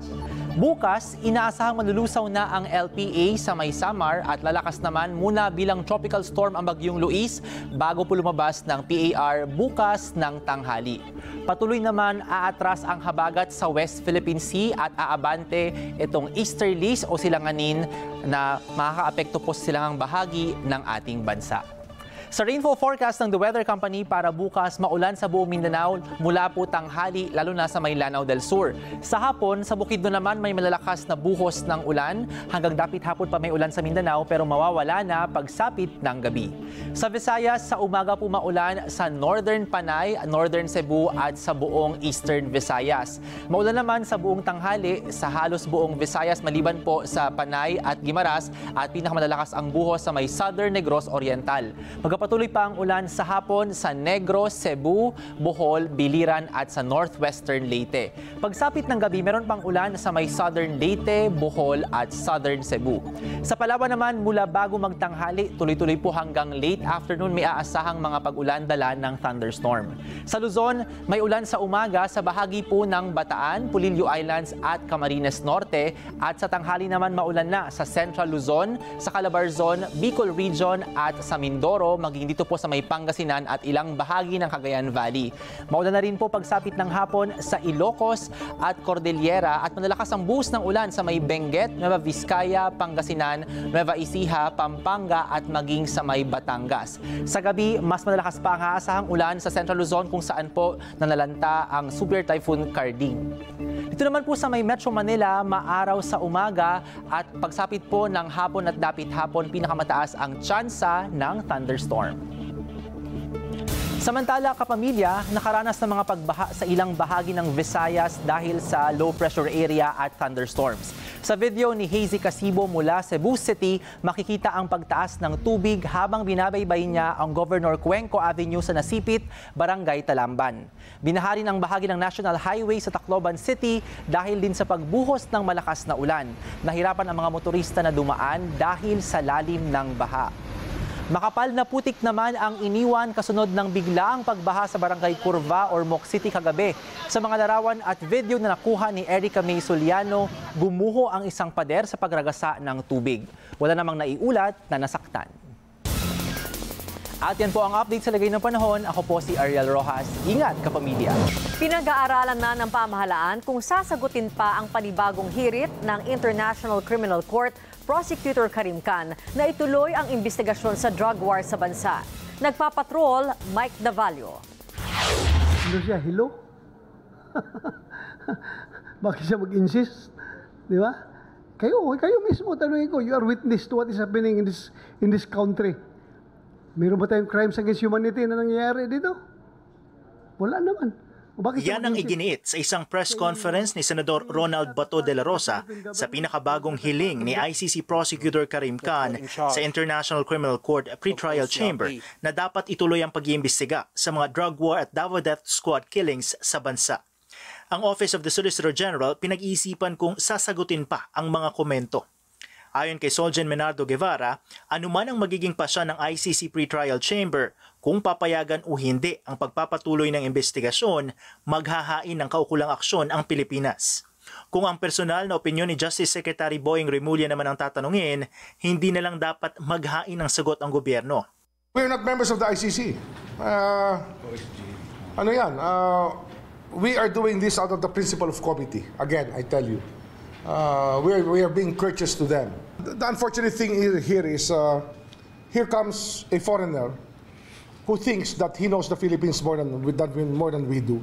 Bukas, inaasahang malulusaw na ang LPA sa May Samar at lalakas naman muna bilang tropical storm ang bagyong Luis bago po lumabas ng PAR bukas ng tanghali. Patuloy naman aatras ang habagat sa West Philippine Sea at aabante itong easterlies o silanganin na makakaapekto po sa silangang bahagi ng ating bansa. Sa rainfall forecast ng The Weather Company para bukas, maulan sa buong Mindanao mula po tanghali, lalo na sa Maynilad del Sur. Sa hapon, sa Bukidnon naman may malalakas na buhos ng ulan. Hanggang dapit hapon pa may ulan sa Mindanao pero mawawala na pagsapit ng gabi. Sa Visayas, sa umaga po maulan sa Northern Panay, Northern Cebu at sa buong Eastern Visayas. Maulan naman sa buong tanghali, sa halos buong Visayas maliban po sa Panay at Guimaras at pinakamalalakas ang buhos sa may Southern Negros Oriental. Patuloy pa ang ulan sa hapon sa Negros, Cebu, Bohol, Biliran at sa northwestern Leyte. Pagsapit ng gabi, meron pang ulan sa may southern Leyte, Bohol at southern Cebu. Sa Palawan naman, mula bago magtanghali, tuloy-tuloy po hanggang late afternoon may aasahang mga pag-ulan dala ng thunderstorm. Sa Luzon, may ulan sa umaga sa bahagi po ng Bataan, Pulilyo Islands at Camarines Norte at sa tanghali naman maulan na sa Central Luzon, sa Calabarzon, Bicol Region at sa Mindoro, dito po sa may Pangasinan at ilang bahagi ng Cagayan Valley. Maulan na rin po pagsapit ng hapon sa Ilocos at Cordillera at malalakas ang buhos ng ulan sa may Benguet, Nueva Vizcaya, Pangasinan, Nueva Ecija, Pampanga at maging sa may Batangas. Sa gabi, mas malalakas pa ang aasahang ulan sa Central Luzon kung saan po nanalanta ang Super Typhoon Carding. Dito naman po sa may Metro Manila, maaraw sa umaga at pagsapit po ng hapon at dapit hapon, pinakamataas ang tsansa ng thunderstorm. Samantala, kapamilya, nakaranas ng mga pagbaha sa ilang bahagi ng Visayas dahil sa low pressure area at thunderstorms. Sa video ni Hazy Casibo mula Cebu City, makikita ang pagtaas ng tubig habang binabaybay niya ang Governor Cuenco Avenue sa Nasipit, Barangay Talamban. Binahari ng bahagi ng National Highway sa Tacloban City dahil din sa pagbuhos ng malakas na ulan. Nahirapan ang mga motorista na dumaan dahil sa lalim ng baha. Makapal na putik naman ang iniwan kasunod ng biglaang pagbaha sa Barangay Curva or Moc City kagabi. Sa mga larawan at video na nakuha ni Erica May Soliano, gumuho ang isang pader sa pagragasa ng tubig. Wala namang naiulat na nasaktan. At yan po ang update sa lagay ng panahon. Ako po si Ariel Rojas. Ingat, kapamilya! Pinag-aaralan na ng pamahalaan kung sasagutin pa ang panibagong hirit ng International Criminal Court Prosecutor Karim Khan na ituloy ang investigasyon sa drug war sa bansa. Nagpapatrol, Mike Davalio. Ano siya, hilo? Bakit siya mag-insist? Di ba? Kayo mismo, tanungin ko, you are witness to what is happening in this country. Mayroon ba tayong crimes against humanity na nangyayari dito? Wala naman. Yan ang iginiit sa isang press conference ni Senador Ronald Bato de la Rosa sa pinakabagong hiling ni ICC Prosecutor Karim Khan sa International Criminal Court Pretrial Chamber na dapat ituloy ang pag-iimbestiga sa mga drug war at Davao Death Squad killings sa bansa. Ang Office of the Solicitor General pinag-iisipan kung sasagutin pa ang mga komento. Ayon kay Soljen Menardo Guevara, anuman ang magiging pasya ng ICC Pretrial Chamber, kung papayagan o hindi ang pagpapatuloy ng investigasyon, maghahain ng kaukulang aksyon ang Pilipinas. Kung ang personal na opinyon ni Justice Secretary Boying Remulla naman ang tatanungin, hindi na lang dapat maghain ng sagot ang gobyerno. We're not members of the ICC. We are doing this out of the principle of comity. Again, I tell you. We are being courteous to them. The unfortunate thing here is, here comes a foreigner who thinks that he knows the Philippines more than we do,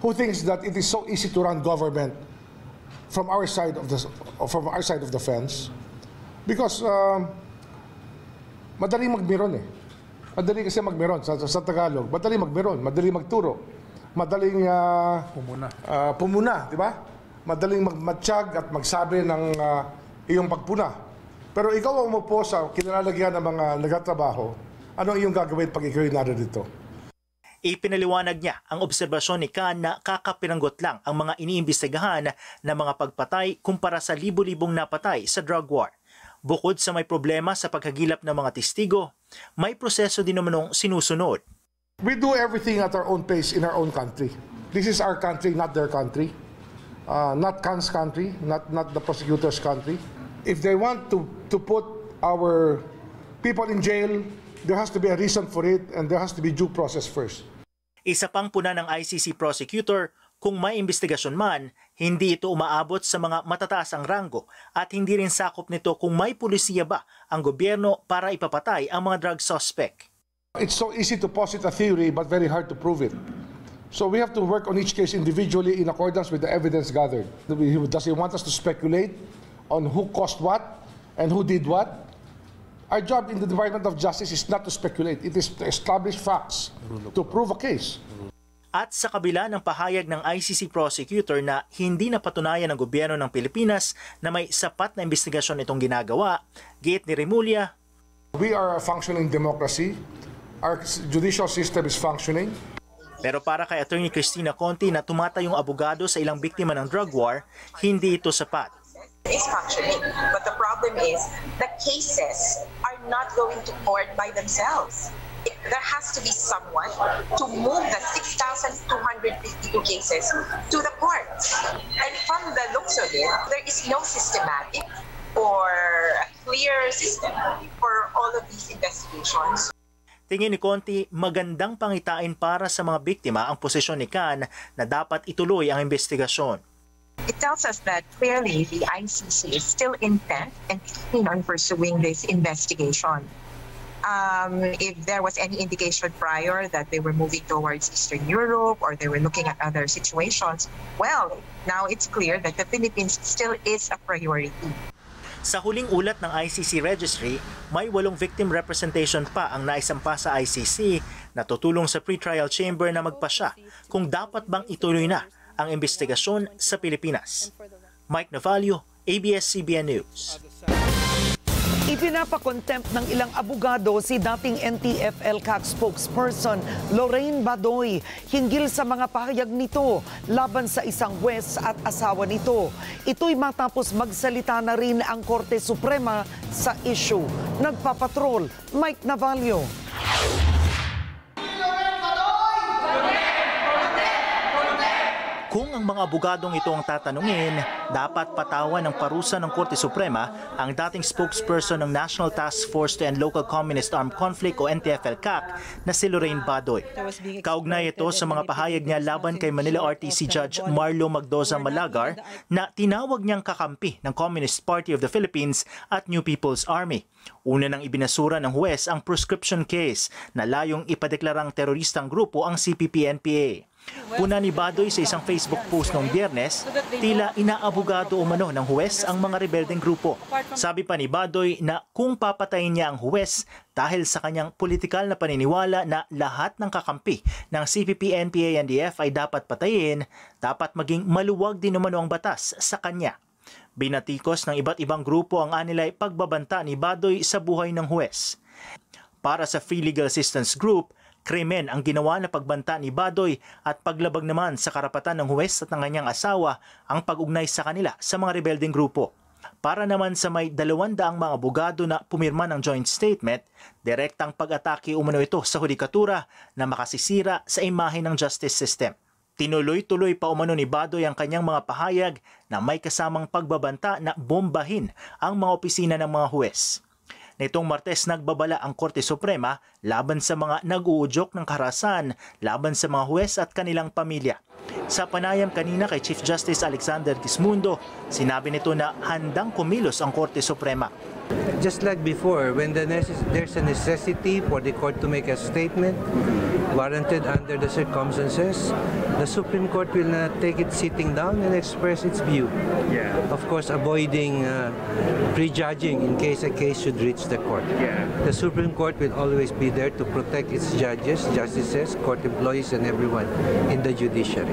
who thinks that it is so easy to run government from our side of the fence, because madali magmeron eh. Madali kasi magmeron sa Tagalog. Madali magmeron, madali magturo, madaling pumuna, di ba? Madaling magmatsyag at magsabi ng iyong pagpuna. Pero ikaw ang umupo sa kinalalagyan ng mga nagtatrabaho, ano ang iyong gagawin pag ikaw narito dito? Ipinaliwanag niya ang obserbasyon ni Khan na kakapiranggot lang ang mga iniimbestigahan na mga pagpatay kumpara sa libo-libong napatay sa drug war. Bukod sa may problema sa paghagilap ng mga testigo, may proseso din naman sinusunod. We do everything at our own pace in our own country. This is our country, not their country. Not Khan's country, not the prosecutor's country. If they want to put our people in jail, there has to be a reason for it and there has to be due process first. Isa pang puna ng ICC prosecutor, kung may investigasyon man, hindi ito umaabot sa mga matataas ang ranggo at hindi rin sakop nito kung may pulisya ba ang gobyerno para ipapatay ang mga drug suspect. It's so easy to posit a theory but very hard to prove it. So we have to work on each case individually in accordance with the evidence gathered. Does he want us to speculate on who caused what and who did what? Our job in the Department of Justice is not to speculate. It is to establish facts, to prove a case. At sa kabila ng pahayag ng ICC prosecutor na hindi napatunayan ng gobyerno ng Pilipinas na may sapat na investigasyon itong ginagawa, giit ni Remulla, we are a functioning democracy. Our judicial system is functioning. Pero para kay Attorney Cristina Conti na tumatayong abogado sa ilang biktima ng drug war, hindi ito sapat. It is functioning, but the problem is the cases are not going to court by themselves. There has to be someone to move the 6,252 cases to the courts. And from the looks of it, there is no systematic or clear system for all of these investigations. Tingin ni Conti, magandang pangitain para sa mga biktima ang posisyon ni Khan na dapat ituloy ang investigasyon. It tells us that clearly the ICC is still intent and keen on pursuing this investigation. If there was any indication prior that they were moving towards Eastern Europe or they were looking at other situations, well, now it's clear that the Philippines still is a priority. Sa huling ulat ng ICC Registry, may 8 victim representation pa ang naisampa sa ICC na tutulong sa pre-trial chamber na magpasya kung dapat bang ituloy na ang investigasyon sa Pilipinas. Mike Navalio, ABS-CBN News. Ipinapakontempt ng ilang abogado si dating NTFL-CAC spokesperson Lorraine Badoy hinggil sa mga pahayag nito laban sa isang huwes at asawa nito. Ito'y matapos magsalita na rin ang Korte Suprema sa issue. Nagpapatrol, Mike Navalio. Kung ang mga abogadong ito ang tatanungin, dapat patawan ng parusa ng Korte Suprema ang dating spokesperson ng National Task Force to End Local Communist Armed Conflict o NTFL-CAC na si Lorraine Badoy. Kaugnay ito sa mga pahayag niya laban kay Manila RTC Judge Marlo Magdoza Malagar na tinawag niyang kakampi ng Communist Party of the Philippines at New People's Army. Una nang ibinasura ng huwes ang proscription case na layong ipadeklarang teroristang grupo ang CPP-NPA. Puna ni Badoy sa isang Facebook post noong Biyernes, tila inaabogado umano ng huwes ang mga rebeldeng grupo. Sabi pa ni Badoy na kung papatayin niya ang huwes dahil sa kanyang politikal na paniniwala na lahat ng kakampi ng CPP-NPA-NDF ay dapat patayin, dapat maging maluwag din umano ang batas sa kanya. Binatikos ng iba't ibang grupo ang anilay pagbabanta ni Badoy sa buhay ng huwes. Para sa Free Legal Assistance Group, krimen ang ginawa na pagbanta ni Badoy at paglabag naman sa karapatan ng huwes at ng kanyang asawa ang pag-ugnay sa kanila sa mga rebelding grupo. Para naman sa may 200 mga abogado na pumirma ng joint statement, direktang pag-atake umano ito sa hudikatura na makasisira sa imahe ng justice system. Tinuloy-tuloy pa umano ni Badoy ang kanyang mga pahayag na may kasamang pagbabanta na bombahin ang mga opisina ng mga huwes. Nitong Martes, nagbabala ang Korte Suprema laban sa mga nag-uudyok ng karahasan laban sa mga huwes at kanilang pamilya. Sa panayam kanina kay Chief Justice Alexander Gismundo, sinabi nito na handang kumilos ang Korte Suprema. just like before, when there's a necessity for the court to make a statement warranted under the circumstances, the Supreme Court will not take it sitting down and express its view. Yeah. Of course, avoiding prejudging in case a case should reach the court. Yeah. The Supreme Court will always be there to protect its judges, justices, court employees, and everyone in the judiciary.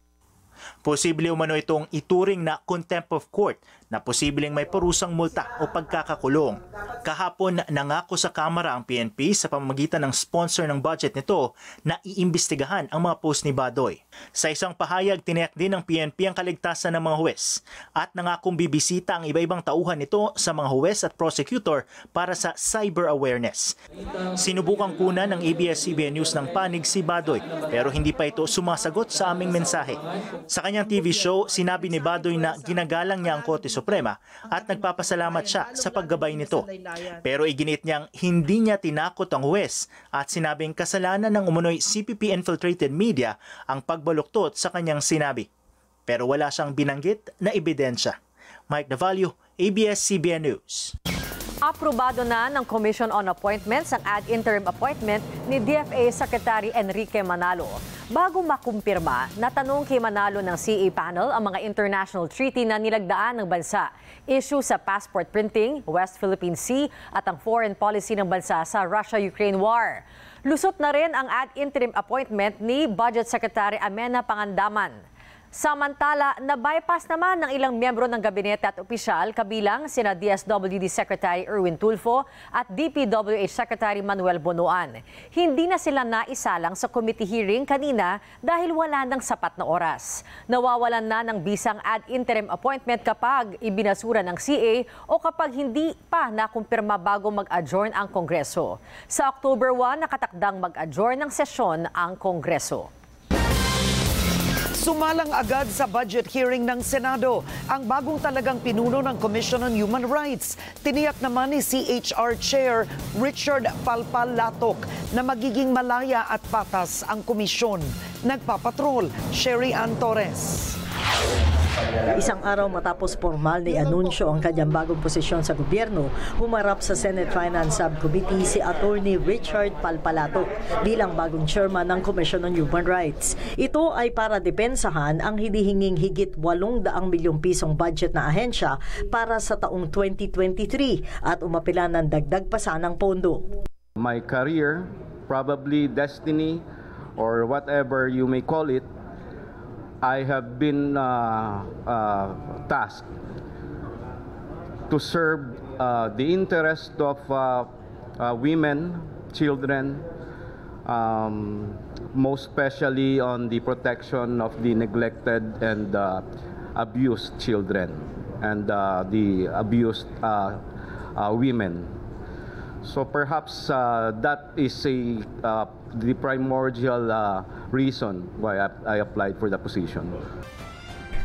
Posible umano itong ituring na contempt of court na posibleng may parusang multa o pagkakakulong. Kahapon nangako sa Kamara ang PNP sa pamamagitan ng sponsor ng budget nito na iimbestigahan ang mga post ni Badoy. Sa isang pahayag, tiniyak din ng PNP ang kaligtasan ng mga huwes at nangakong bibisita ang iba-ibang tauhan nito sa mga huwes at prosecutor para sa cyber awareness. Sinubukang kunan ng ABS-CBN News ng panig si Badoy pero hindi pa ito sumasagot sa aming mensahe. Sa kanyang TV show, sinabi ni Badoy na ginagalang niya ang Korte Suprema at nagpapasalamat siya sa paggabay nito. Pero iginit niyang hindi niya tinakot ang huwes at sinabing kasalanan ng umunoy CPP-infiltrated media ang pagbaluktot sa kanyang sinabi. Pero wala siyang binanggit na ebidensya. Mike Navalio, ABS-CBN News. Aprobado na ng Commission on Appointments ang ad interim appointment ni DFA Secretary Enrique Manalo. Bago makumpirma, natanong kay Manalo ng CA panel ang mga international treaty na nilagdaan ng bansa, issue sa passport printing, West Philippine Sea at ang foreign policy ng bansa sa Russia-Ukraine war. Lusot na rin ang ad interim appointment ni Budget Secretary Amena Pangandaman. Samantala, na-bypass naman ng ilang miyembro ng gabinete at opisyal kabilang sina DSWD Secretary Erwin Tulfo at DPWH Secretary Manuel Bonoan. Hindi na sila naisalang sa committee hearing kanina dahil wala ng sapat na oras. Nawawalan na ng bisang ad interim appointment kapag ibinasura ng CA o kapag hindi pa nakumpirma bago mag-adjourn ang Kongreso. Sa October 1, nakatakdang mag-adjourn ng sesyon ang Kongreso. Sumalang agad sa budget hearing ng Senado ang bagong talagang pinuno ng Commission on Human Rights. Tiniyak naman ni CHR Chair Richard Palpal Latok na magiging malaya at patas ang komisyon. Nagpapatrol, Sherry Ann Torres. Isang araw matapos formal na anunsyo ang kanyang bagong posisyon sa gobyerno, humarap sa Senate Finance Subcommittee si Attorney Richard Palpalatok bilang bagong chairman ng Commission on Human Rights. Ito ay para depensahan ang hinihinging higit 800 milyong pisong budget na ahensya para sa taong 2023 at umapilan ng dagdag pa sanang pondo. My career, probably destiny or whatever you may call it, I have been tasked to serve the interest of women, children, most especially on the protection of the neglected and abused children and the abused women. So perhaps that is the primordial reason why I applied for the position.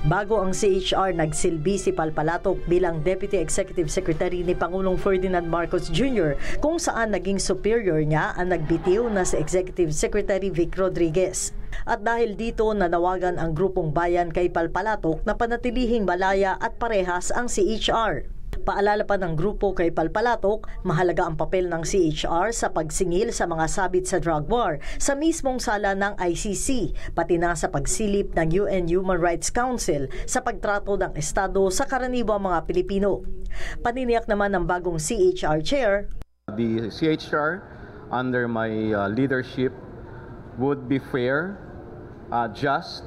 Bago ang CHR, nagsilbi si Palpalatok bilang Deputy Executive Secretary ni Pangulong Ferdinand Marcos Jr. kung saan naging superior niya ang nagbitiw na si Executive Secretary Vic Rodriguez. At dahil dito, nanawagan ang grupong bayan kay Palpalatok na panatilihing malaya at parehas ang CHR. Paalala pa ng grupo kay Palpalatok, mahalaga ang papel ng CHR sa pagsingil sa mga sabit sa drug war sa mismong sala ng ICC, pati na sa pagsilip ng UN Human Rights Council sa pagtrato ng Estado sa karaniwang mga Pilipino. Paniniyak naman ng bagong CHR Chair. The CHR under my leadership would be fair, just,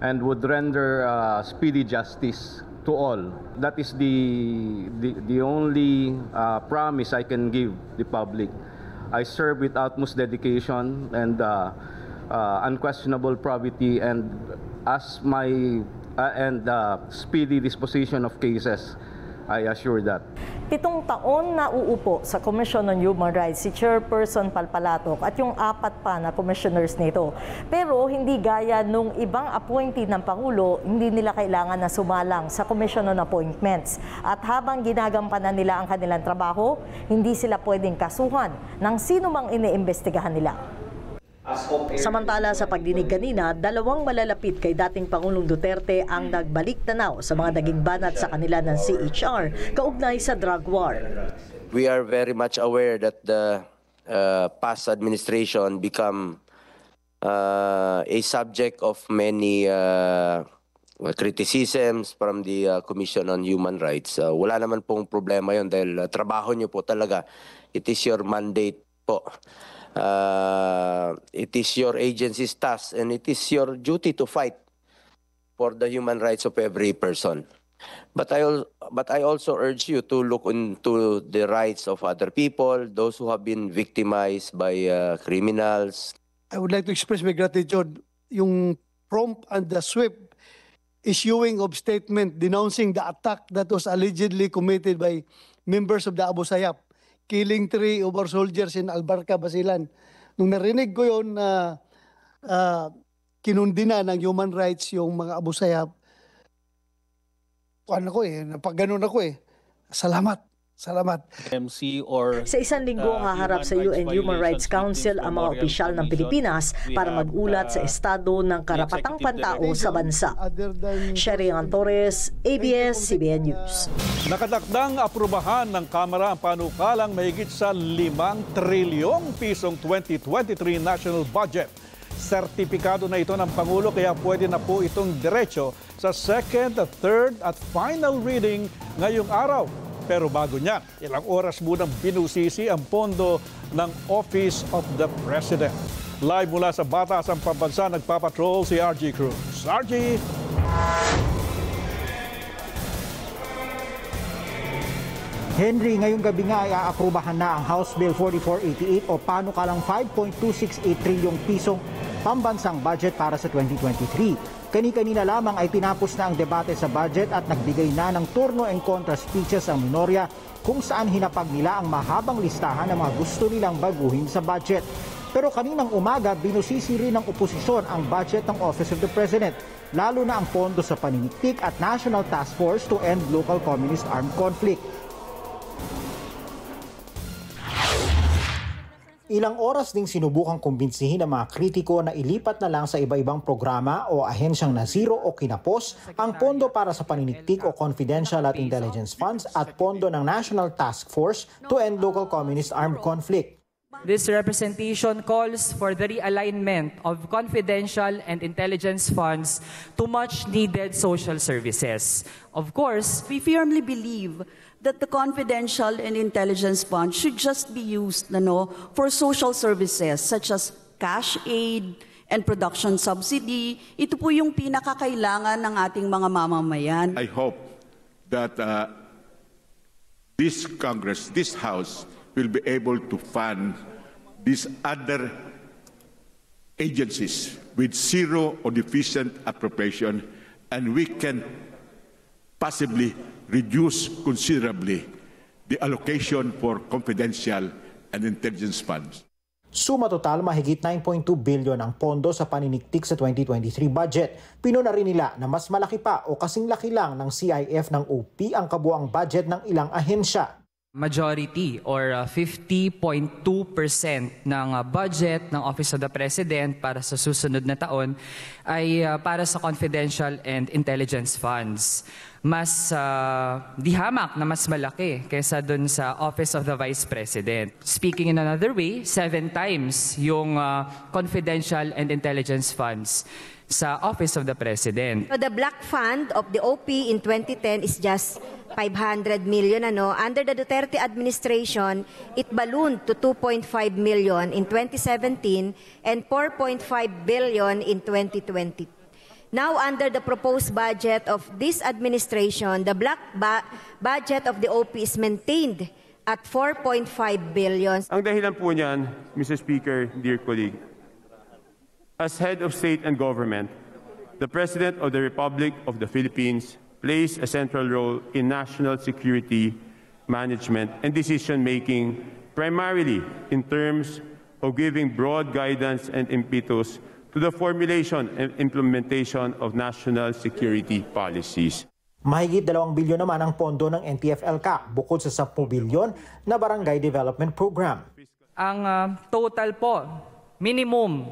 and would render speedy justice to all. That is the only promise I can give the public. I serve with utmost dedication and unquestionable probity, and as my speedy disposition of cases, I assure that. 7 taon na uupo sa Commission on Human Rights si Chairperson Palpalatok at yung 4 pa na commissioners nito. Pero hindi gaya nung ibang appointee ng Pangulo, hindi nila kailangan na sumalang sa Commission on Appointments. At habang ginagampanan nila ang kanilang trabaho, hindi sila pwedeng kasuhan ng sino mang iniimbestigahan nila. Samantala, sa pagdinig kanina, dalawang malalapit kay dating Pangulong Duterte ang nagbalik tanaw sa mga naging banat sa kanila ng CHR kaugnay sa drug war. We are very much aware that the past administration become a subject of many criticisms from the Commission on Human Rights. Wala naman pong problema yon dahil trabaho nyo po talaga. It is your mandate po. It is your agency's task and it is your duty to fight for the human rights of every person. But I also urge you to look into the rights of other people, those who have been victimized by criminals. I would like to express my gratitude. Yung prompt and the swift issuing of statement denouncing the attack that was allegedly committed by members of the Abu Sayyaf, killing 3 of our soldiers in Albarca, Basilan. Nung narinig ko yun na kinundina ng human rights yung mga Abu Sayyaf, napagganon ako eh. Salamat. Salamat. Sa isang linggo, haharap sa UN Human Rights Council ang mga opisyal ng Pilipinas para mag-ulat sa estado ng karapatang pantao sa bansa. Sherian Torres, ABS-CBN News. Nakadakdang aprubahan ng Kamara ang panukalang mahigit sa 5 trilyong pisong 2023 national budget. Sertipikado na ito ng Pangulo kaya pwede na po itong diretso sa second, third at final reading ngayong araw. Pero bago niyan, ilang oras munang binusisi ang pondo ng Office of the President. Live mula sa Batasang Pambansa, nagpapatrol si RG Cruz. RG! Henry, ngayong gabi nga ay aaprubahan na ang House Bill 4488 o panukalang 5.268 trilyong pisong pambansang budget para sa 2023. Kani-kanina lamang ay tinapos na ang debate sa budget at nagbigay na ng turno and contra speeches ang minorya kung saan hinapag nila ang mahabang listahan ng mga gusto nilang baguhin sa budget. Pero kaninang umaga, binusisi rin ng oposisyon ang budget ng Office of the President, lalo na ang pondo sa paniniktik at National Task Force to End Local Communist Armed Conflict. Ilang oras ding sinubukang kumbinsihin ang mga kritiko na ilipat na lang sa iba-ibang programa o ahensyang nasiro o kinapos ang pondo para sa paniniktik o confidential at intelligence funds at pondo ng National Task Force to End Local Communist Armed Conflict. This representation calls for the realignment of confidential and intelligence funds to much-needed social services. Of course, we firmly believe that the confidential and intelligence fund should just be used for social services such as cash aid and production subsidy. Ito po yung pinakakailangan ng ating mga mamamayan. I hope that this Congress, this House, will be able to fund these other agencies with zero or deficient appropriation, and we can possibly reduce considerably the allocation for confidential and intelligence funds. Suma total, mahigit 9.2 billion ang pondo sa paniniktik sa 2023 budget. Pinuna rin nila na mas malaki pa o kasing laki lang ng CIF ng OP ang kabuang budget ng ilang ahensya. Majority or 50.2% ng budget ng Office of the President para sa susunod na taon ay para sa confidential and intelligence funds. Mas dihamak na mas malaki kaysa dun sa Office of the Vice President. Speaking in another way, 7 times yung confidential and intelligence funds sa Office of the President. So the black fund of the OP in 2010 is just 500 million. Under the Duterte administration, it ballooned to 2.5 million in 2017 and 4.5 billion in 2022. Now, under the proposed budget of this administration, the black budget of the OP is maintained at 4.5 billion. Ang dahilan po niyan, Mr. Speaker, dear colleague, as head of state and government, the President of the Republic of the Philippines plays a central role in national security management and decision-making, primarily in terms of giving broad guidance and impetus to the formulation and implementation of national security policies. Mahigit 2 bilyon naman ang pondo ng NTF-ELCAC bukod sa 10 bilyon na Barangay Development Program. Ang total po minimum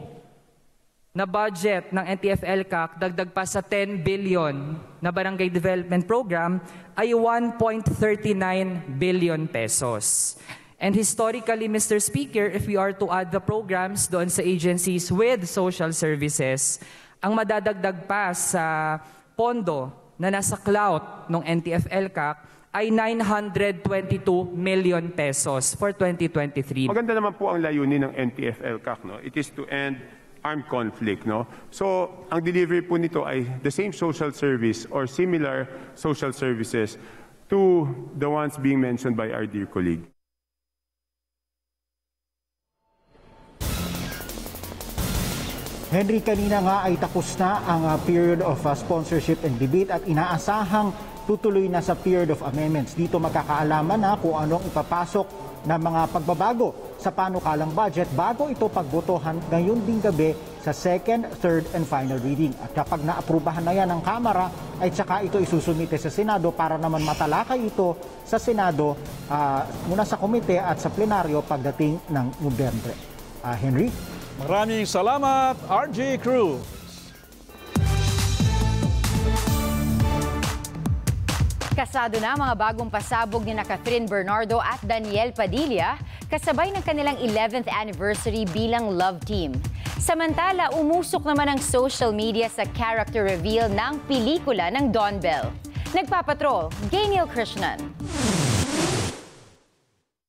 na budget ng NTF-ELCAC dagdag pa sa 10 billion na Barangay Development Program ay 1.39 billion pesos. And historically, Mr. Speaker, if we are to add the programs doon sa agencies with social services, ang madadagdag pa sa pondo na nasa clout ng NTF-ELCAC ay 922 million pesos for 2023. Maganda naman po ang layunin ng NTF-ELCAC, no? It is to end armed conflict, no? So, ang delivery po nito ay the same social service or similar social services to the ones being mentioned by our dear colleague. Henry, kanina nga ay tapos na ang period of sponsorship and debate at inaasahang tutuloy na sa period of amendments. Dito magkakaalaman na kung anong ipapasok na mga pagbabago sa panukalang budget bago ito pagbotohan ngayon ding gabi sa second, third, and final reading. At kapag naaprubahan na yan ng Kamara, ay tsaka ito isusumite sa Senado para naman matalakay ito sa Senado muna sa komite at sa plenaryo pagdating ng Nobyembre. Henry? Maraming salamat, RJ Crew. Kasado na mga bagong pasabog ni Catherine Bernardo at Daniel Padilla kasabay ng kanilang 11th anniversary bilang love team. Samantala, umusok naman ang social media sa character reveal ng pelikula ng Don Bell. Nagpapatrol, Gaynil Krishnan.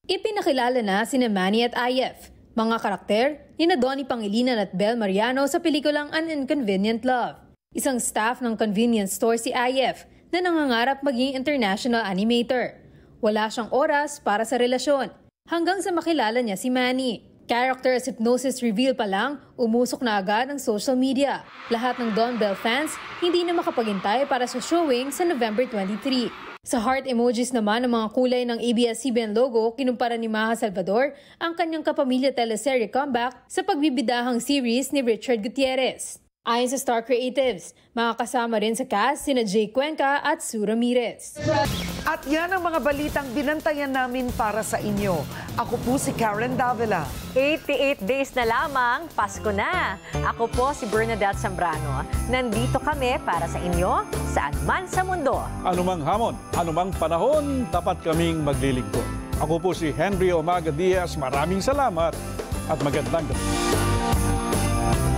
Ipinakilala na sina Manny at IF, mga karakter ni Donnie Pangilinan at Bel Mariano sa pelikulang An Inconvenient Love. Isang staff ng convenience store si IF na nangangarap maging international animator. Wala siyang oras para sa relasyon hanggang sa makilala niya si Manny. Character as hypnosis reveal pa lang, umusok na agad ang social media. Lahat ng Don Bell fans hindi na makapaghintay para sa showing sa November 23. Sa heart emojis naman ng mga kulay ng ABS-CBN logo, kinumpara ni Maha Salvador ang kanyang kapamilya teleserye comeback sa pagbibidahang series ni Richard Gutierrez. Ayon sa Star Creatives, makakasama rin sa cast sina Jay Cuenca at Sue Ramirez. At yan ang mga balitang binantayan namin para sa inyo. Ako po si Karen Davila. 88 days na lamang, Pasko na. Ako po si Bernadette Zambrano. Nandito kami para sa inyo saan man sa mundo. Anumang hamon, anumang panahon, tapat kaming maglilingkod. Ako po si Henry Omaga Diaz. Maraming salamat at magandang gabi.